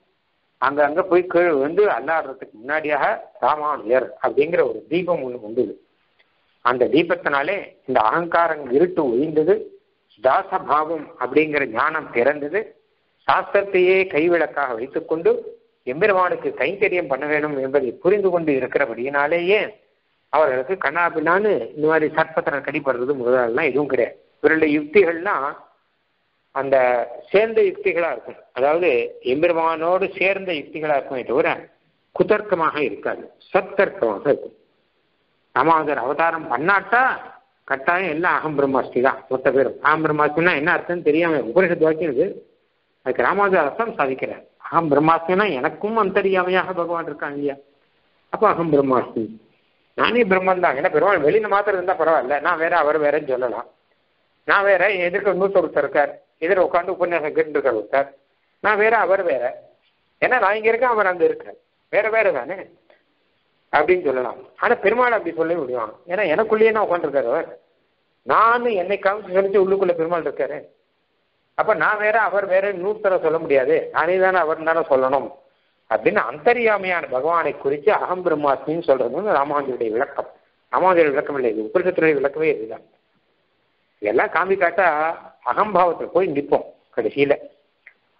அங்க அங்க போய் கீழே வந்து அல்லாடுறதுக்கு முன்னாடியாக ராமானுஜர் அப்படிங்கிற ஒரு தீபம் ஒண்ணு உண்டு. அந்த தீபத்தினாலே இந்த அகங்காரம் இருட்டு ஒழிந்தது, தாசபாவம் அப்படிங்கிற ஞானம் பிறந்தது. சாஸ்திரத்தையே கைவிளக்காக வைத்துக் கொண்டு எம்பெருமானுக்கு கைங்கரியம் பண்ண வேணும் என்பதை புரிந்து கொண்டு இருக்கிறபடியினாலேயே அவர்களுக்கு கண்ணாபின்னான்னு இந்த மாதிரி சர்ப்பத்தின கடிபடுறது முதலாம் எதுவும் கிடையாது. இவருடைய யுக்திகள்லாம் அந்த சேர்ந்த யுக்திகளா இருக்கும், அதாவது எம்பெருமானோடு சேர்ந்த யுக்திகளா இருக்குமே தவிர குதர்க்கமாக இருக்காது, சத்தர்க்கமாக இருக்கும். ராமானுஜர் அவதாரம் பண்ணாட்டா கட்டாயம் எல்லாம் அகம் பிரம்மாஸ்மி தான் மொத்த பேரும். அகம் பிரம்மாஸ்மின்னா என்ன அர்த்தம் தெரியாம உபனிஷத்து வாக்கியம் இருக்கு, அதுக்கு ராமானுஜர் அர்த்தம் சாதிக்கிறார். அகம் பிரம்மாஸ்மின்னா எனக்கும் அந்தரியாமையாக பகவான் இருக்காங்க இல்லையா, அப்போ அகம் பிரம்மாஸ்மி, நானே பிரம்மன் தான். ஏன்னா பெருமாள் வெளியில மாத்திரம் இருந்தா பரவாயில்ல, நான் வேற அவர் வேறன்னு சொல்லலாம், நான் வேற எதிர்க்க இன்னொருத்தர் இருக்கார், எதிர உட்காந்து உபன்யாசம் கேட்டு இருக்கார் ஒருத்தர், நான் வேற அவர் வேற, ஏன்னா நான் இங்க இருக்கேன் அவர் அங்க இருக்கார், வேற வேற தானே அப்படின்னு சொல்லலாம். ஆனா பெருமாள் அப்படி சொல்ல முடியும், ஏன்னா எனக்குள்ளேயே நான் உட்காந்துருக்காரு அவர், நான் என்னை காமிச்சு சொல்லிச்சு உள்ளுக்குள்ள பெருமாள் இருக்காரு. அப்ப நான் வேற அவர் வேற நூத்தர சொல்ல முடியாது, நானே தானே அவர் தானே சொல்லணும் அப்படின்னு அந்தரியாமையான பகவானை குறித்து அகம் பிரம்மாஸ்மின்னு சொல்றது ராமானுஜருடைய விளக்கம். ராமானுஜருடைய விளக்கம் இல்லை இது, உபனிஷத்துடைய விளக்கமே இதுதான். இதெல்லாம் காமி காட்டா அகம்பாவத்தில் போய் நிற்போம் கடைசியில.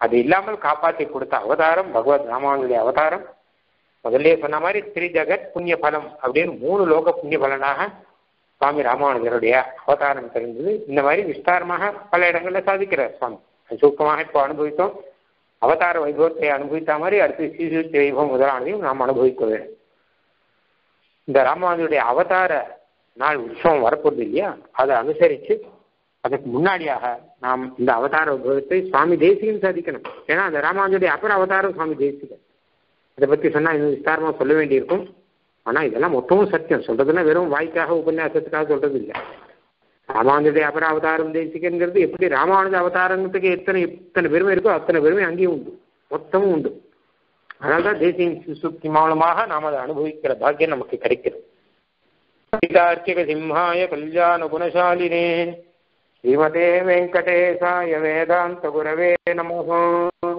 அது இல்லாமல் காப்பாற்றி கொடுத்த அவதாரம் பகவத் ராமானுடைய அவதாரம். முதல்ல சொன்ன மாதிரி திரிஜகத் புண்ணிய பலம் அப்படின்னு மூணு லோக புண்ணிய பலனாக சுவாமி ராமானுஜருடைய அவதாரம் தெரிஞ்சது. இந்த மாதிரி விஸ்தாரமாக பல இடங்கள்ல சாதிக்கிறார் சுவாமி, சுருக்கமாக இப்போ அனுபவித்தோம். அவதார வைபவத்தை அனுபவித்த மாதிரி அடுத்து சீசூத்திர வைபவம் முதலானதையும் நாம் அனுபவிக்க வேண்டும். இந்த ராமானுடைய அவதார நாள் உற்சவம் வரப்போகுது இல்லையா, அதை அனுசரித்து அதுக்கு முன்னாடியாக நாம் இந்த அவதார வைபவத்தை சுவாமி தேசிகன் சாதிக்கணும். ஏன்னா அந்த ராமானுடைய அப்புற அவதாரம் சுவாமி தேசிகன். அதை பற்றி சொன்னால் இன்னும் விஸ்தாரமாக சொல்ல வேண்டியிருக்கும். ஆனால் இதெல்லாம் மொத்தமும் சத்தியம். சொல்கிறதுனா வெறும் வாய்க்காக உபன்யாசத்துக்காக சொல்கிறது இல்லை. ராமானுடைய அபர அவதாரம் தேசிகங்கிறது எப்படி ராமானுஜ அவதாரத்துக்கு எத்தனை எத்தனை பெருமை இருக்கோ அத்தனை பெருமை அங்கேயும் உண்டு, மொத்தமும் உண்டு. அதனால்தான் தேசிய மூலமாக நாம் அதை அனுபவிக்கிற பாக்கியம் நமக்கு கிடைக்கிறது. சீதார்ச்சக சிம்ஹாய கல்யாண குணசாலினே ஸ்ரீமதே வெங்கடேசாய வேதாந்த குரவே நமோ.